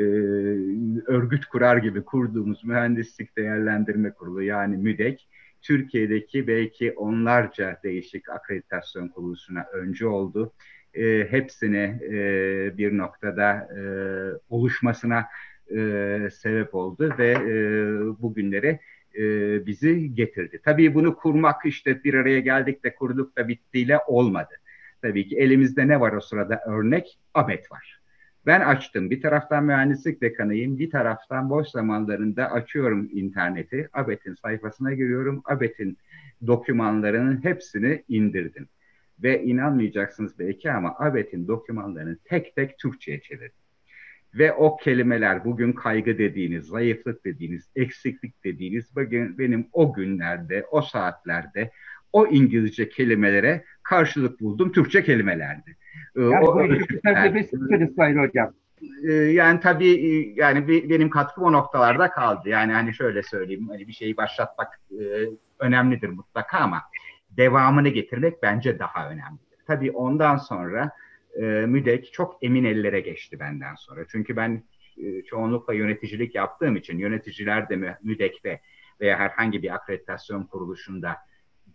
örgüt kurar gibi kurduğumuz Mühendislik Değerlendirme Kurulu, yani MÜDEK, Türkiye'deki belki onlarca değişik akreditasyon kuruluşuna öncü oldu. E, hepsini e, bir noktada e, oluşmasına e, sebep oldu ve e, bugünlere e, bizi getirdi. Tabii bunu kurmak, işte bir araya geldik de kurduk da bittiyle olmadı. Tabii ki elimizde ne var o sırada örnek? ABET var. Ben açtım. Bir taraftan mühendislik dekanıyım. Bir taraftan boş zamanlarında açıyorum interneti. ABET'in sayfasına giriyorum. ABET'in dokümanlarının hepsini indirdim. Ve inanmayacaksınız belki ama ABET'in dokümanlarını tek tek Türkçe'ye çevirdim. Ve o kelimeler, bugün kaygı dediğiniz, zayıflık dediğiniz, eksiklik dediğiniz, bugün benim o günlerde, o saatlerde o İngilizce kelimelere karşılık buldum Türkçe kelimelerdi. Yani o, hocam. Yani tabii yani benim katkım o noktalarda kaldı. Yani hani şöyle söyleyeyim, hani bir şeyi başlatmak önemlidir mutlaka ama devamını getirmek bence daha önemlidir. Tabii ondan sonra MÜDEK çok emin ellere geçti benden sonra. Çünkü ben çoğunlukla yöneticilik yaptığım için yöneticiler de MÜDEK'te veya herhangi bir akreditasyon kuruluşunda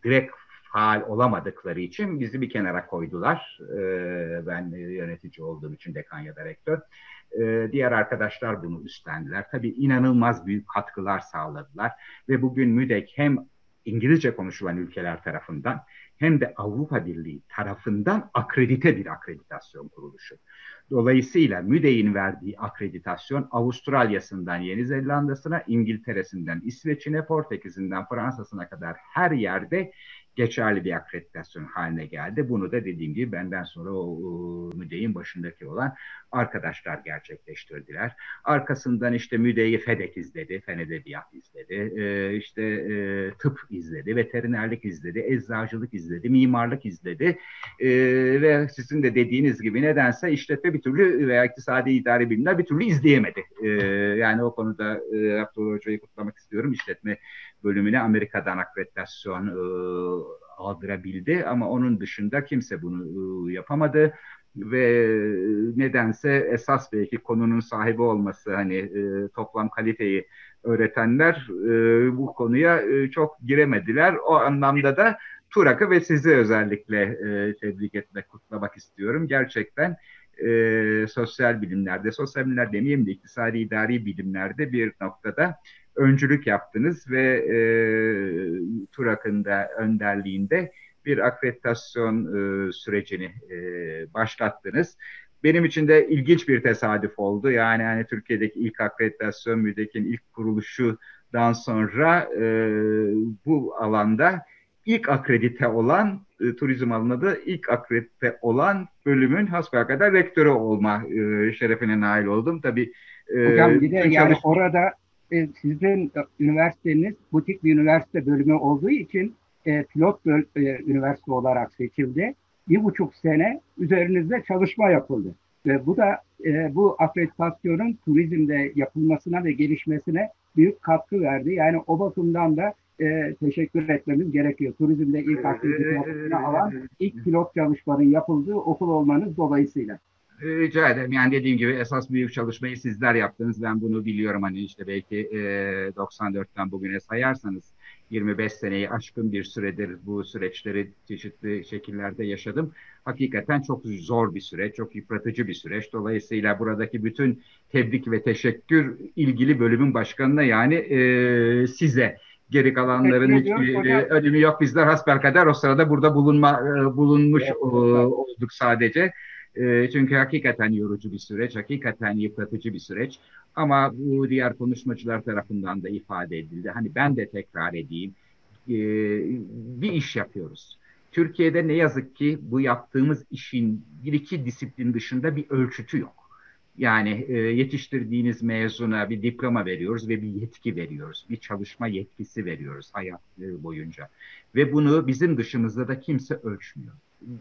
direkt faal olamadıkları için bizi bir kenara koydular. E, ben yönetici olduğum için dekan ya da rektör. E, diğer arkadaşlar bunu üstlendiler. Tabii inanılmaz büyük katkılar sağladılar ve bugün MÜDEK hem İngilizce konuşulan ülkeler tarafından hem de Avrupa Birliği tarafından akredite bir akreditasyon kuruluşu. Dolayısıyla MÜDEK'in verdiği akreditasyon Avustralya'sından Yeni Zelanda'sına, İngiltere'sinden İsveç'ine, Portekiz'inden Fransa'sına kadar her yerde geçerli bir akreditasyon haline geldi. Bunu da dediğim gibi benden sonra o, o MÜDEK'in başındaki olan arkadaşlar gerçekleştirdiler. Arkasından işte MÜDEK'i FEDEK izledi, Fen Edebiyat izledi, e, işte e, tıp izledi, veterinerlik izledi, eczacılık izledi, mimarlık izledi e, ve sizin de dediğiniz gibi nedense işletme bir türlü veya iktisadi idari bilimler bir türlü izleyemedi. E, yani o konuda e, Abdullah Hoca'yı kutlamak istiyorum. İşletme bölümüne Amerika'dan akreditasyon e, aldırabildi ama onun dışında kimse bunu yapamadı ve nedense esas belki konunun sahibi olması, hani toplam kaliteyi öğretenler bu konuya çok giremediler. O anlamda da TURAK'ı ve sizi özellikle tebrik etmek, kutlamak istiyorum. Gerçekten sosyal bilimlerde, sosyal bilimler demeyeyim de iktisadi idari bilimlerde bir noktada öncülük yaptınız ve e, TURAK'ın da önderliğinde bir akreditasyon e, sürecini e, başlattınız. Benim için de ilginç bir tesadüf oldu. Yani hani Türkiye'deki ilk akreditasyon, MÜDEK'in ilk kuruluşundan sonra e, bu alanda ilk akredite olan, e, turizm alanında ilk akredite olan bölümün hasbelkader rektörü olma e, şerefine nail oldum. Tabii, e, hocam bir de yani çalışma... orada... Sizin üniversiteniz butik bir üniversite bölümü olduğu için e, pilot böl- e, üniversite olarak seçildi. Bir buçuk sene üzerinizde çalışma yapıldı. Ve bu da e, bu akreditasyonun turizmde yapılmasına ve gelişmesine büyük katkı verdi. Yani o bakımdan da e, teşekkür etmemiz gerekiyor. Turizmde ilk akreditasyonu alan ilk pilot çalışmanın yapıldığı okul olmanız dolayısıyla. Rica ederim. Yani dediğim gibi esas büyük çalışmayı sizler yaptınız. Ben bunu biliyorum. Hani işte belki e, doksan dörtten bugüne sayarsanız yirmi beş seneyi aşkın bir süredir bu süreçleri çeşitli şekillerde yaşadım. Hakikaten çok zor bir süreç, çok yıpratıcı bir süreç. Dolayısıyla buradaki bütün tebrik ve teşekkür ilgili bölümün başkanına, yani e, size. Geri kalanların hiçbir önemi yok. Bizler hasbelkader o sırada burada bulunma e, bulunmuş evet, o, olduk sadece. Çünkü hakikaten yorucu bir süreç, hakikaten yıpratıcı bir süreç. Ama bu diğer konuşmacılar tarafından da ifade edildi. Hani ben de tekrar edeyim, bir iş yapıyoruz. Türkiye'de ne yazık ki bu yaptığımız işin bir iki disiplin dışında bir ölçütü yok. Yani yetiştirdiğiniz mezuna bir diploma veriyoruz ve bir yetki veriyoruz. Bir çalışma yetkisi veriyoruz hayat boyunca. Ve bunu bizim dışımızda da kimse ölçmüyor.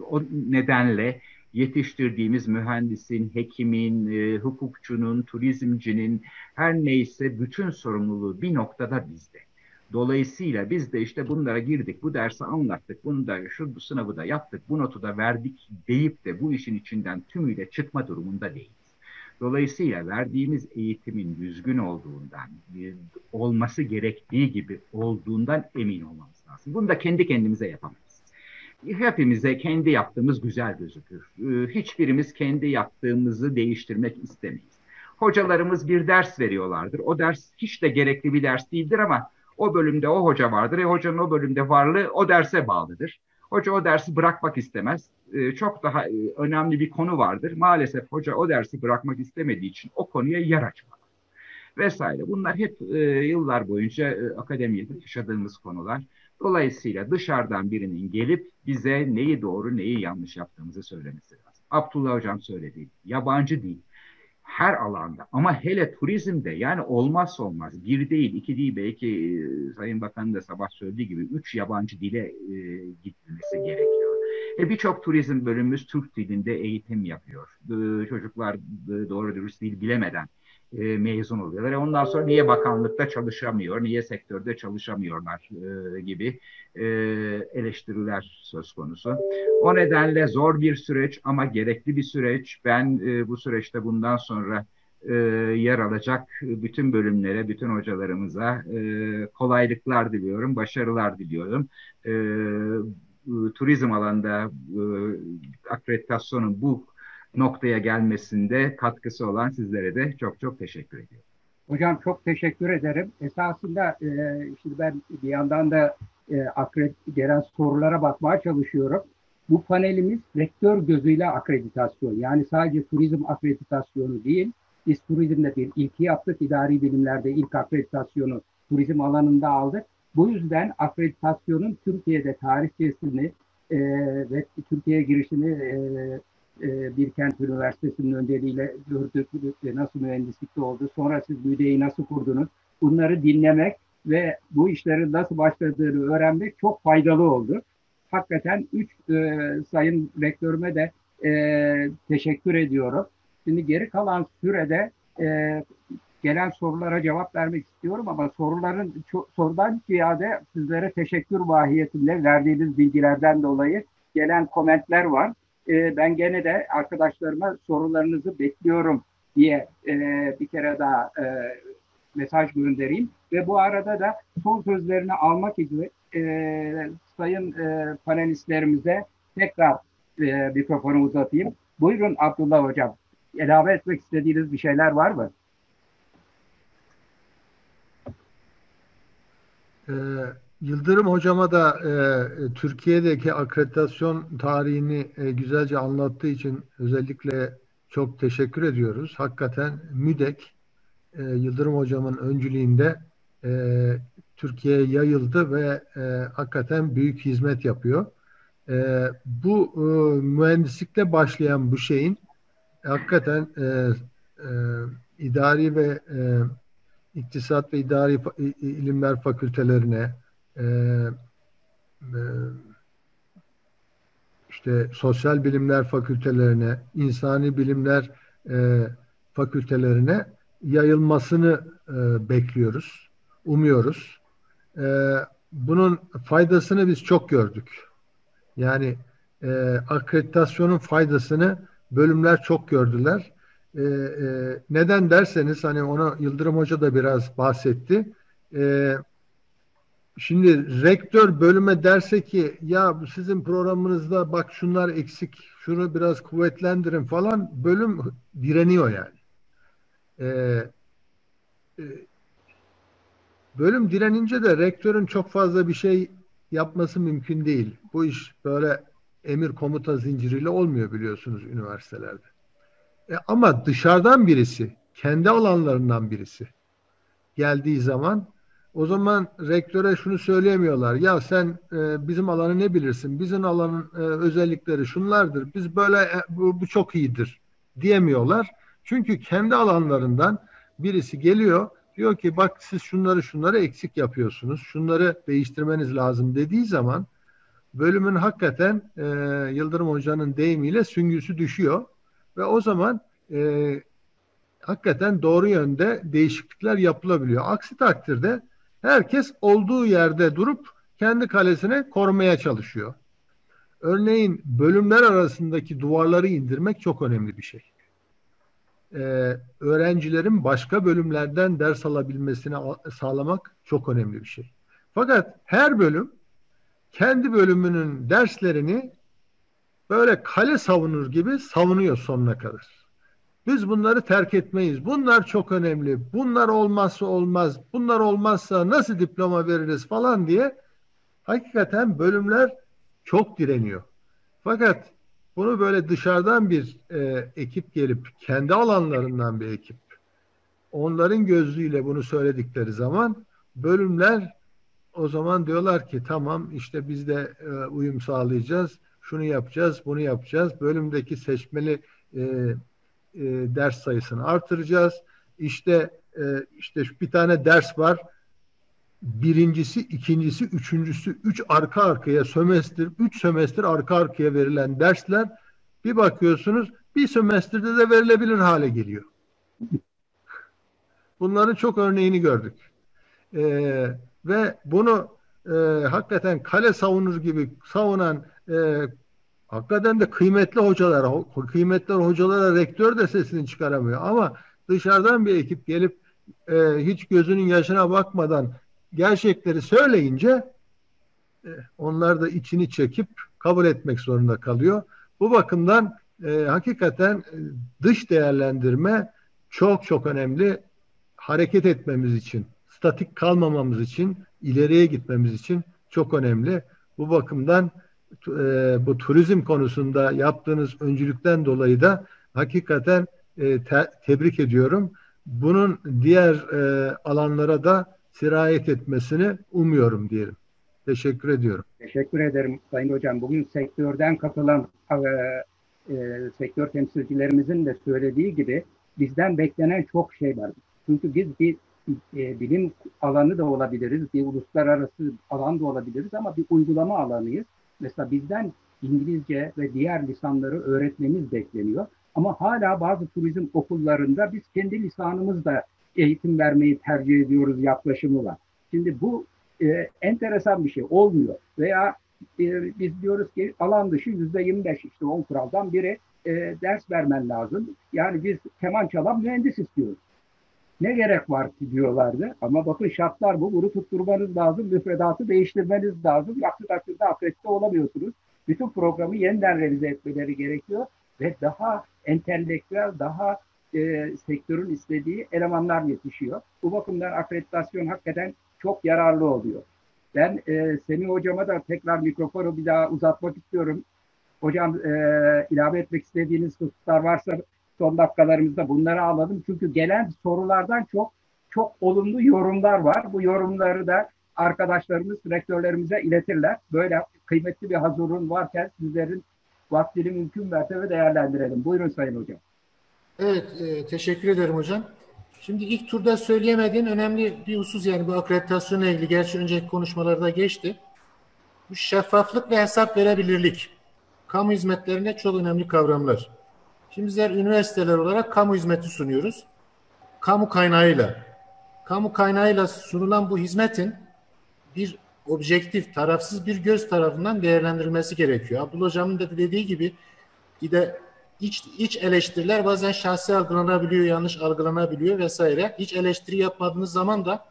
O nedenle yetiştirdiğimiz mühendisin, hekimin, e, hukukçunun, turizmcinin her neyse bütün sorumluluğu bir noktada bizde. Dolayısıyla biz de işte bunlara girdik, bu dersi anlattık, bunu da şu bu sınavı da yaptık, bu notu da verdik deyip de bu işin içinden tümüyle çıkma durumunda değiliz. Dolayısıyla verdiğimiz eğitimin düzgün olduğundan, e, olması gerektiği gibi olduğundan emin olmamız lazım. Bunu da kendi kendimize yapamayız. Hepimize kendi yaptığımız güzel gözükür. Hiçbirimiz kendi yaptığımızı değiştirmek istemeyiz. Hocalarımız bir ders veriyorlardır. O ders hiç de gerekli bir ders değildir ama o bölümde o hoca vardır. E hocanın o bölümde varlığı o derse bağlıdır. Hoca o dersi bırakmak istemez. Çok daha önemli bir konu vardır. Maalesef hoca o dersi bırakmak istemediği için o konuya yer açmaz. Vesaire. Bunlar hep yıllar boyunca akademide yaşadığımız konular. Dolayısıyla dışarıdan birinin gelip bize neyi doğru neyi yanlış yaptığımızı söylemesi lazım. Abdullah Hocam söyledi, yabancı değil. Her alanda ama hele turizmde yani olmazsa olmaz. Bir değil, iki değil, belki Sayın Bakan'ın da sabah söylediği gibi üç yabancı dile e, gitmesi gerekiyor. E, Birçok turizm bölümümüz Türk dilinde eğitim yapıyor. E, çocuklar e, doğru dürüst dil bilemeden mezun oluyorlar. Ondan sonra niye bakanlıkta çalışamıyor, niye sektörde çalışamıyorlar e, gibi e, eleştiriler söz konusu. O nedenle zor bir süreç ama gerekli bir süreç. Ben e, bu süreçte bundan sonra e, yer alacak bütün bölümlere, bütün hocalarımıza e, kolaylıklar diliyorum, başarılar diliyorum. E, e, turizm alanında e, akreditasyonun bu noktaya gelmesinde katkısı olan sizlere de çok çok teşekkür ediyorum. Hocam çok teşekkür ederim. Esasında e, şimdi ben bir yandan da e, akredit gelen sorulara bakmaya çalışıyorum. Bu panelimiz rektör gözüyle akreditasyon. Yani sadece turizm akreditasyonu değil, biz turizmde bir ilki yaptık, idari bilimlerde ilk akreditasyonu turizm alanında aldık. Bu yüzden akreditasyonun Türkiye'de tarihçesini e, ve Türkiye'ye girişini e, e, Bilkent Üniversitesi'nin önceliğiyle gördük, nasıl mühendislikte oldu, sonra siz müdeyi nasıl kurdunuz, bunları dinlemek ve bu işlerin nasıl başladığını öğrenmek çok faydalı oldu. Hakikaten üç e, sayın rektörüme de e, teşekkür ediyorum. Şimdi geri kalan sürede e, gelen sorulara cevap vermek istiyorum ama soruların sorudan ziyade sizlere teşekkür mahiyetinde verdiğiniz bilgilerden dolayı gelen komentler var. E, ben gene de arkadaşlarıma sorularınızı bekliyorum diye e, bir kere daha e, mesaj göndereyim ve bu arada da son sözlerini almak için e, sayın e, panelistlerimize tekrar e, mikrofonu uzatayım. Buyurun Abdullah Hocam. Elave etmek istediğiniz bir şeyler var mı? Ee, Yıldırım Hocama da e, Türkiye'deki akreditasyon tarihini e, güzelce anlattığı için özellikle çok teşekkür ediyoruz. Hakikaten MÜDEK e, Yıldırım Hocamın öncülüğünde e, Türkiye'ye yayıldı ve e, hakikaten büyük hizmet yapıyor. E, bu e, mühendislikte başlayan bu şeyin hakikaten e, e, idari ve e, iktisat ve idari ilimler fakültelerine e, e, işte sosyal bilimler fakültelerine, insani bilimler e, fakültelerine yayılmasını e, bekliyoruz, umuyoruz. E, bunun faydasını biz çok gördük. Yani e, akreditasyonun faydasını bölümler çok gördüler. Ee, e, neden derseniz hani ona Yıldırım Hoca da biraz bahsetti. Ee, şimdi rektör bölüme derse ki ya sizin programınızda bak şunlar eksik, şunu biraz kuvvetlendirin falan, bölüm direniyor yani. Ee, e, bölüm direnince de rektörün çok fazla bir şey yapması mümkün değil. Bu iş böyle emir komuta zinciriyle olmuyor biliyorsunuz üniversitelerde. E ama dışarıdan birisi, kendi alanlarından birisi geldiği zaman o zaman rektöre şunu söyleyemiyorlar. Ya sen e, bizim alanı ne bilirsin? Bizim alanın e, özellikleri şunlardır. Biz böyle e, bu, bu çok iyidir diyemiyorlar. Çünkü kendi alanlarından birisi geliyor. Diyor ki bak siz şunları şunları eksik yapıyorsunuz. Şunları değiştirmeniz lazım dediği zaman bölümün hakikaten e, Yıldırım Hoca'nın deyimiyle süngüsü düşüyor ve o zaman e, hakikaten doğru yönde değişiklikler yapılabiliyor. Aksi takdirde herkes olduğu yerde durup kendi kalesine korumaya çalışıyor. Örneğin bölümler arasındaki duvarları indirmek çok önemli bir şey. E, öğrencilerin başka bölümlerden ders alabilmesini sağlamak çok önemli bir şey. Fakat her bölüm kendi bölümünün derslerini böyle kale savunur gibi savunuyor sonuna kadar. Biz bunları terk etmeyiz. Bunlar çok önemli. Bunlar olmazsa olmaz. Bunlar olmazsa nasıl diploma veririz falan diye hakikaten bölümler çok direniyor. Fakat bunu böyle dışarıdan bir e, ekip gelip kendi alanlarından bir ekip onların gözlüğüyle bunu söyledikleri zaman bölümler o zaman diyorlar ki tamam işte biz de e, uyum sağlayacağız. Şunu yapacağız, bunu yapacağız. Bölümdeki seçmeli e, e, ders sayısını artıracağız. İşte e, işte bir tane ders var. Birincisi, ikincisi, üçüncüsü, üç arka arkaya sömestr, üç sömestr arka arkaya verilen dersler bir bakıyorsunuz bir sömestrde de verilebilir hale geliyor. Bunların çok örneğini gördük. E, ve bunu e, hakikaten kale savunur gibi savunan E, hakikaten de kıymetli hocalar, kıymetli hocalara rektör de sesini çıkaramıyor ama dışarıdan bir ekip gelip e, hiç gözünün yaşına bakmadan gerçekleri söyleyince onlar da içini çekip kabul etmek zorunda kalıyor. Bu bakımdan e, hakikaten dış değerlendirme çok çok önemli. Hareket etmemiz için, statik kalmamamız için, ileriye gitmemiz için çok önemli. Bu bakımdan e, bu turizm konusunda yaptığınız öncülükten dolayı da hakikaten e, te, tebrik ediyorum. Bunun diğer e, alanlara da sirayet etmesini umuyorum diyelim. Teşekkür ediyorum. Teşekkür ederim Sayın Hocam. Bugün sektörden katılan e, e, sektör temsilcilerimizin de söylediği gibi bizden beklenen çok şey var. Çünkü biz bir e, bilim alanı da olabiliriz, bir uluslararası alan da olabiliriz ama bir uygulama alanıyız. Mesela bizden İngilizce ve diğer lisanları öğretmemiz bekleniyor. Ama hala bazı turizm okullarında biz kendi lisanımızla eğitim vermeyi tercih ediyoruz yaklaşımı var. Şimdi bu e, enteresan bir şey olmuyor. Veya e, biz diyoruz ki alan dışı yüzde yirmi beş, işte on kuraldan biri e, ders vermen lazım. Yani biz keman çalan mühendis istiyoruz. Ne gerek var ki diyorlardı. Ama bakın şartlar bu. Bunu tutturmanız lazım. Müfredatı değiştirmeniz lazım. Aksi takdirde afette olamıyorsunuz. Bütün programı yeniden revize etmeleri gerekiyor. Ve daha entelektüel, daha e, sektörün istediği elemanlar yetişiyor. Bu bakımdan akreditasyon hakikaten çok yararlı oluyor. Ben e, Semih Hocama da tekrar mikrofonu bir daha uzatmak istiyorum. Hocam e, ilave etmek istediğiniz hususlar varsa son dakikalarımızda bunları alalım. Çünkü gelen sorulardan çok çok olumlu yorumlar var. Bu yorumları da arkadaşlarımız, rektörlerimize iletirler. Böyle kıymetli bir hazırlığın varken sizlerin vaktini mümkün mertebe değerlendirelim. Buyurun Sayın Hocam. Evet, e, teşekkür ederim hocam. Şimdi ilk turda söyleyemediğim önemli bir husus, yani bu akreditasyonla ilgili, gerçi önceki konuşmalarda geçti. Bu şeffaflık ve hesap verebilirlik. Kamu hizmetlerine çok önemli kavramlar. Şimdi bizler üniversiteler olarak kamu hizmeti sunuyoruz. Kamu kaynağıyla. Kamu kaynağıyla sunulan bu hizmetin bir objektif, tarafsız bir göz tarafından değerlendirilmesi gerekiyor. Abdullah Hocam'ın da dediği gibi de iç, iç eleştiriler bazen şahsi algılanabiliyor, yanlış algılanabiliyor vesaire. İç eleştiri yapmadığınız zaman da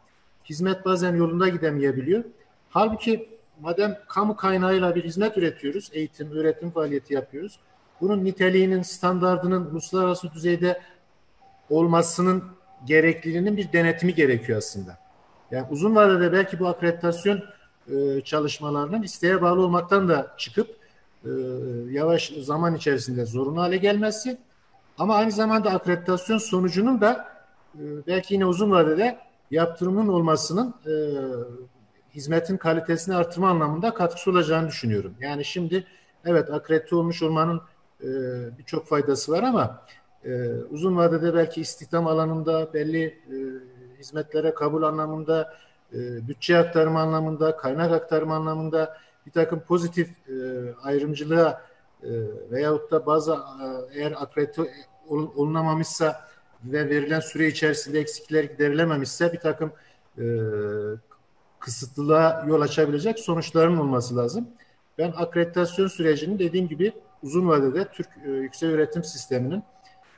hizmet bazen yolunda gidemeyebiliyor. Halbuki madem kamu kaynağıyla bir hizmet üretiyoruz, eğitim, öğretim faaliyeti yapıyoruz. Bunun niteliğinin, standardının uluslararası düzeyde olmasının gerekliliğinin bir denetimi gerekiyor aslında. Yani uzun vadede belki bu akreditasyon e, çalışmalarının isteğe bağlı olmaktan da çıkıp e, yavaş zaman içerisinde zorunlu hale gelmesi, ama aynı zamanda akreditasyon sonucunun da e, belki yine uzun vadede yaptırımın olmasının e, hizmetin kalitesini artırma anlamında katkısı olacağını düşünüyorum. Yani şimdi evet, akredite olmuş olmanın e, birçok faydası var ama e, uzun vadede belki istihdam alanında, belli e, hizmetlere kabul anlamında, e, bütçe aktarma anlamında, kaynak aktarma anlamında bir takım pozitif e, ayrımcılığa e, veyahut da bazı eğer akredite ol, olunamamışsa ve verilen süre içerisinde eksikler giderilememişse bir takım e, kısıtlılığa yol açabilecek sonuçların olması lazım. Ben akreditasyon sürecinin dediğim gibi uzun vadede Türk e, yüksek öğretim sisteminin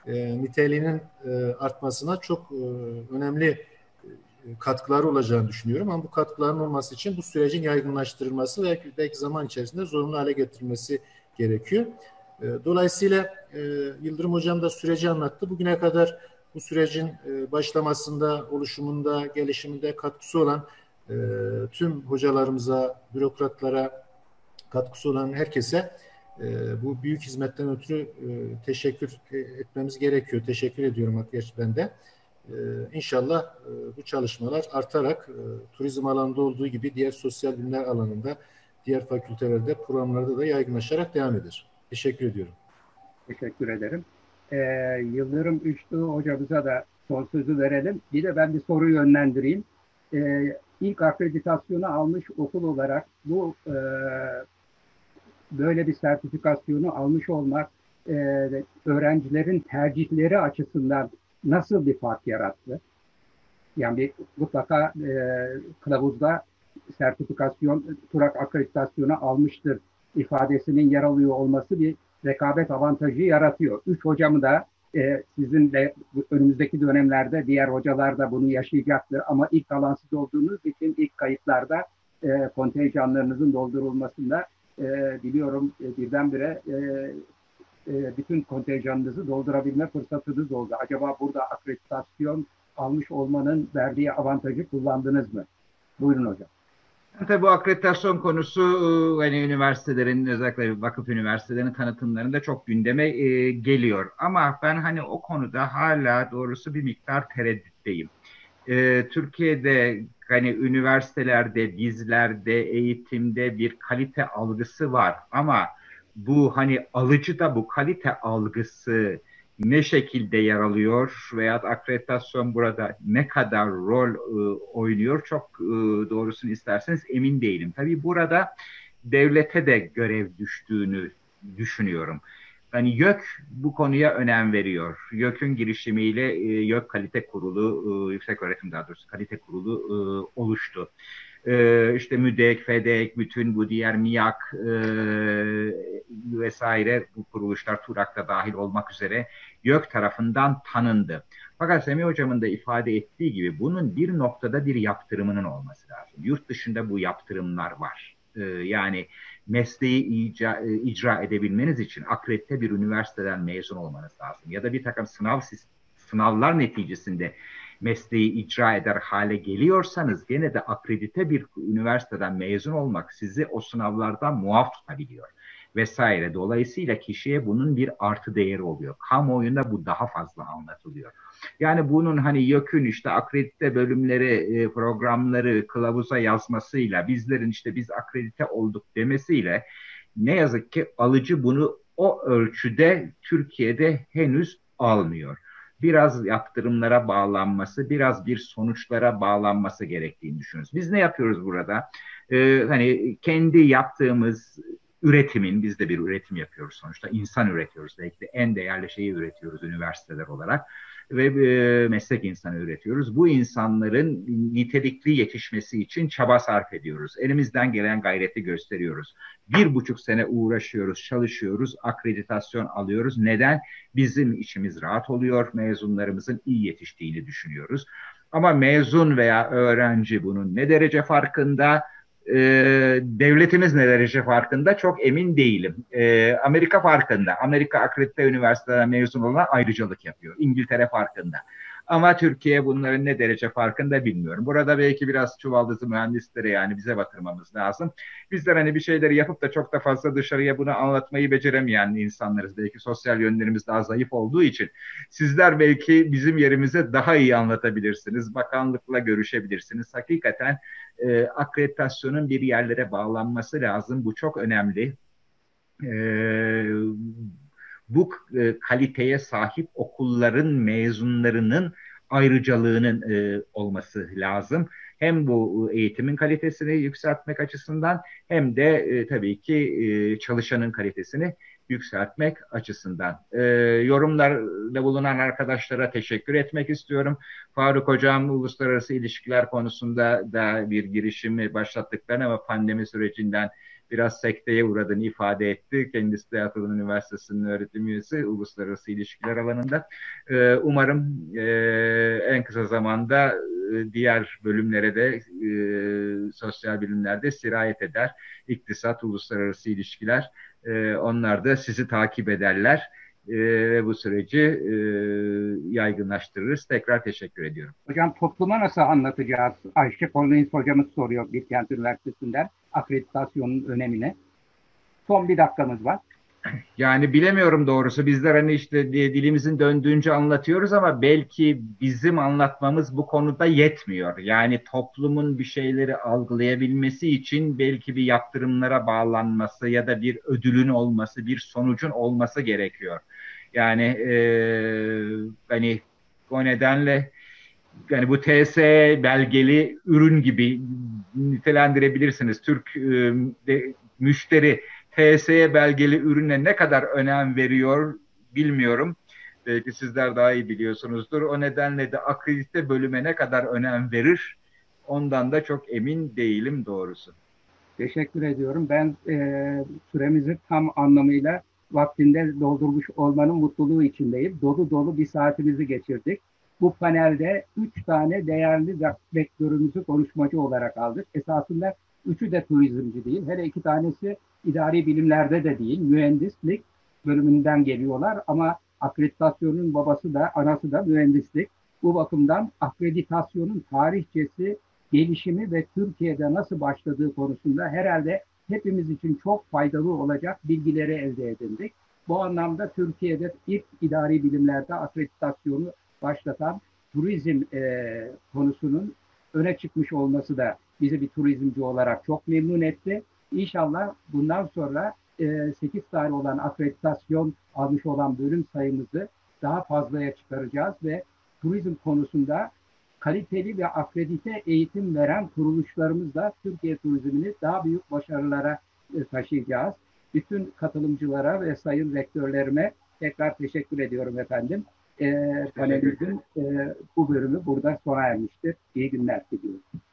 e, niteliğinin e, artmasına çok e, önemli e, katkıları olacağını düşünüyorum. Ama bu katkıların olması için bu sürecin yaygınlaştırılması ve belki zaman içerisinde zorunlu hale getirilmesi gerekiyor. E, dolayısıyla e, Yıldırım Hocam da süreci anlattı. Bugüne kadar bu sürecin e, başlamasında, oluşumunda, gelişiminde katkısı olan e, tüm hocalarımıza, bürokratlara, katkısı olan herkese e, bu büyük hizmetten ötürü e, teşekkür etmemiz gerekiyor. Teşekkür ediyorum arkadaşlar ben de. E, inşallah e, bu çalışmalar artarak e, turizm alanında olduğu gibi diğer sosyal bilimler alanında, diğer fakültelerde, programlarda da yaygınlaşarak devam eder. Teşekkür ediyorum. Teşekkür ederim. Ee, Yıldırım Üçtuğ hocamıza da son sözü verelim. Bir de ben bir soruyu yönlendireyim. Ee, ilk akreditasyonu almış okul olarak bu e, böyle bir sertifikasyonu almış olmak e, öğrencilerin tercihleri açısından nasıl bir fark yarattı? Yani bir, mutlaka e, kılavuzda sertifikasyon, TURAK akreditasyonu almıştır ifadesinin yer alıyor olması bir rekabet avantajı yaratıyor. Üç hocamı da e, sizin de önümüzdeki dönemlerde diğer hocalar da bunu yaşayacaktır ama ilk alan siz olduğunuz için ilk kayıtlarda e, kontenjanlarınızın doldurulmasında e, biliyorum e, birdenbire e, e, bütün kontenjanınızı doldurabilme fırsatınız oldu. Acaba burada akreditasyon almış olmanın verdiği avantajı kullandınız mı? Buyurun hocam. Tabii bu akreditasyon konusu hani üniversitelerin, özellikle vakıf üniversitelerinin tanıtımlarında çok gündeme e, geliyor. Ama ben hani o konuda hala doğrusu bir miktar tereddütteyim. E, Türkiye'de hani üniversitelerde, bizlerde, eğitimde bir kalite algısı var. Ama bu hani alıcıda bu kalite algısı ne şekilde yer alıyor veya akreditasyon burada ne kadar rol e, oynuyor çok e, doğrusunu isterseniz emin değilim. Tabii burada devlete de görev düştüğünü düşünüyorum. Yani YÖK bu konuya önem veriyor. YÖK'ün girişimiyle e, YÖK Kalite Kurulu, e, Yüksek Öğretim daha doğrusu Kalite Kurulu e, oluştu. E, işte MÜDEK, FEDEK, bütün bu diğer MİAK e, vesaire bu kuruluşlar TURAK'ta dahil olmak üzere YÖK tarafından tanındı. Fakat Semih Hocam'ın da ifade ettiği gibi bunun bir noktada bir yaptırımının olması lazım. Yurt dışında bu yaptırımlar var. E, yani mesleği icra, e, icra edebilmeniz için akredite bir üniversiteden mezun olmanız lazım. Ya da bir takım sınav sınavlar neticesinde mesleği icra eder hale geliyorsanız gene de akredite bir üniversiteden mezun olmak sizi o sınavlardan muaf tutabiliyor vesaire. Dolayısıyla kişiye bunun bir artı değeri oluyor. Kamuoyunda bu daha fazla anlatılıyor. Yani bunun hani YÖK'ün işte akredite bölümleri, programları kılavuza yazmasıyla, bizlerin işte biz akredite olduk demesiyle ne yazık ki alıcı bunu o ölçüde Türkiye'de henüz almıyor. Biraz yaptırımlara bağlanması, biraz bir sonuçlara bağlanması gerektiğini düşünüyoruz. Biz ne yapıyoruz burada? Ee, hani kendi yaptığımız üretimin, biz de bir üretim yapıyoruz sonuçta. İnsan üretiyoruz. Belki de en değerli şeyi üretiyoruz üniversiteler olarak. Ve e, meslek insanı üretiyoruz. Bu insanların nitelikli yetişmesi için çaba sarf ediyoruz. Elimizden gelen gayreti gösteriyoruz. Bir buçuk sene uğraşıyoruz, çalışıyoruz, akreditasyon alıyoruz. Neden? Bizim içimiz rahat oluyor, mezunlarımızın iyi yetiştiğini düşünüyoruz. Ama mezun veya öğrenci bunun ne derece farkında, e, devletimiz ne derece farkında çok emin değilim. E, Amerika farkında. Amerika akredite üniversiteden mezun olan ayrıcalık yapıyor. İngiltere farkında. Ama Türkiye bunların ne derece farkında bilmiyorum. Burada belki biraz çuvaldızı mühendislere yani bize batırmamız lazım. Bizler hani bir şeyleri yapıp da çok da fazla dışarıya bunu anlatmayı beceremeyen insanlarız. Belki sosyal yönlerimiz daha zayıf olduğu için sizler belki bizim yerimize daha iyi anlatabilirsiniz. Bakanlıkla görüşebilirsiniz. Hakikaten e, akreditasyonun bir yerlere bağlanması lazım. Bu çok önemli. Eee Bu e, kaliteye sahip okulların mezunlarının ayrıcalığının e, olması lazım. Hem bu eğitimin kalitesini yükseltmek açısından hem de e, tabii ki e, çalışanın kalitesini yükseltmek açısından. E, yorumlarda bulunan arkadaşlara teşekkür etmek istiyorum. Faruk Hocam uluslararası ilişkiler konusunda da bir girişimi başlattıklarını ama pandemi sürecinden biraz sekteye uğradığını ifade etti. Kendisi de Atılım Üniversitesi'nin öğretim üyesi uluslararası ilişkiler alanında. Ee, umarım e, en kısa zamanda e, diğer bölümlere de e, sosyal bilimlerde sirayet eder. İktisat, uluslararası ilişkiler. E, onlar da sizi takip ederler. Ve bu süreci e, yaygınlaştırırız. Tekrar teşekkür ediyorum. Hocam topluma nasıl anlatacağız? Ayşe Polonins hocamız soruyor Bilkent Üniversitesi'nden akreditasyonun önemini. Son bir dakikamız var. Yani bilemiyorum doğrusu. Bizler hani işte dilimizin döndüğünce anlatıyoruz ama belki bizim anlatmamız bu konuda yetmiyor. Yani toplumun bir şeyleri algılayabilmesi için belki bir yaptırımlara bağlanması ya da bir ödülün olması, bir sonucun olması gerekiyor. Yani e, hani o nedenle yani bu T S belgeli ürün gibi nitelendirebilirsiniz. Türk e, de, müşteri T S'ye belgeli ürüne ne kadar önem veriyor bilmiyorum. Belki sizler daha iyi biliyorsunuzdur. O nedenle de akredite bölüme ne kadar önem verir ondan da çok emin değilim doğrusu. Teşekkür ediyorum. Ben e, süremizi tam anlamıyla vaktinde doldurmuş olmanın mutluluğu içindeyim. Dolu dolu bir saatimizi geçirdik. Bu panelde üç tane değerli vektörümüzü konuşmacı olarak aldık. Esasında Üçü de turizmci değil. Hele iki tanesi idari bilimlerde de değil. Mühendislik bölümünden geliyorlar ama akreditasyonun babası da anası da mühendislik. Bu bakımdan akreditasyonun tarihçesi, gelişimi ve Türkiye'de nasıl başladığı konusunda herhalde hepimiz için çok faydalı olacak bilgileri elde edindik. Bu anlamda Türkiye'de ilk idari bilimlerde akreditasyonu başlatan turizm e, konusunun öne çıkmış olması da bizi bir turizmci olarak çok memnun etti. İnşallah bundan sonra e, sekiz tane olan akreditasyon almış olan bölüm sayımızı daha fazlaya çıkaracağız ve turizm konusunda kaliteli ve akredite eğitim veren kuruluşlarımızla Türkiye turizmini daha büyük başarılara e, taşıyacağız. Bütün katılımcılara ve sayın rektörlerime tekrar teşekkür ediyorum efendim. Ee, panelimizin e, bu bölümü burada sona ermiştir. İyi günler diliyorum.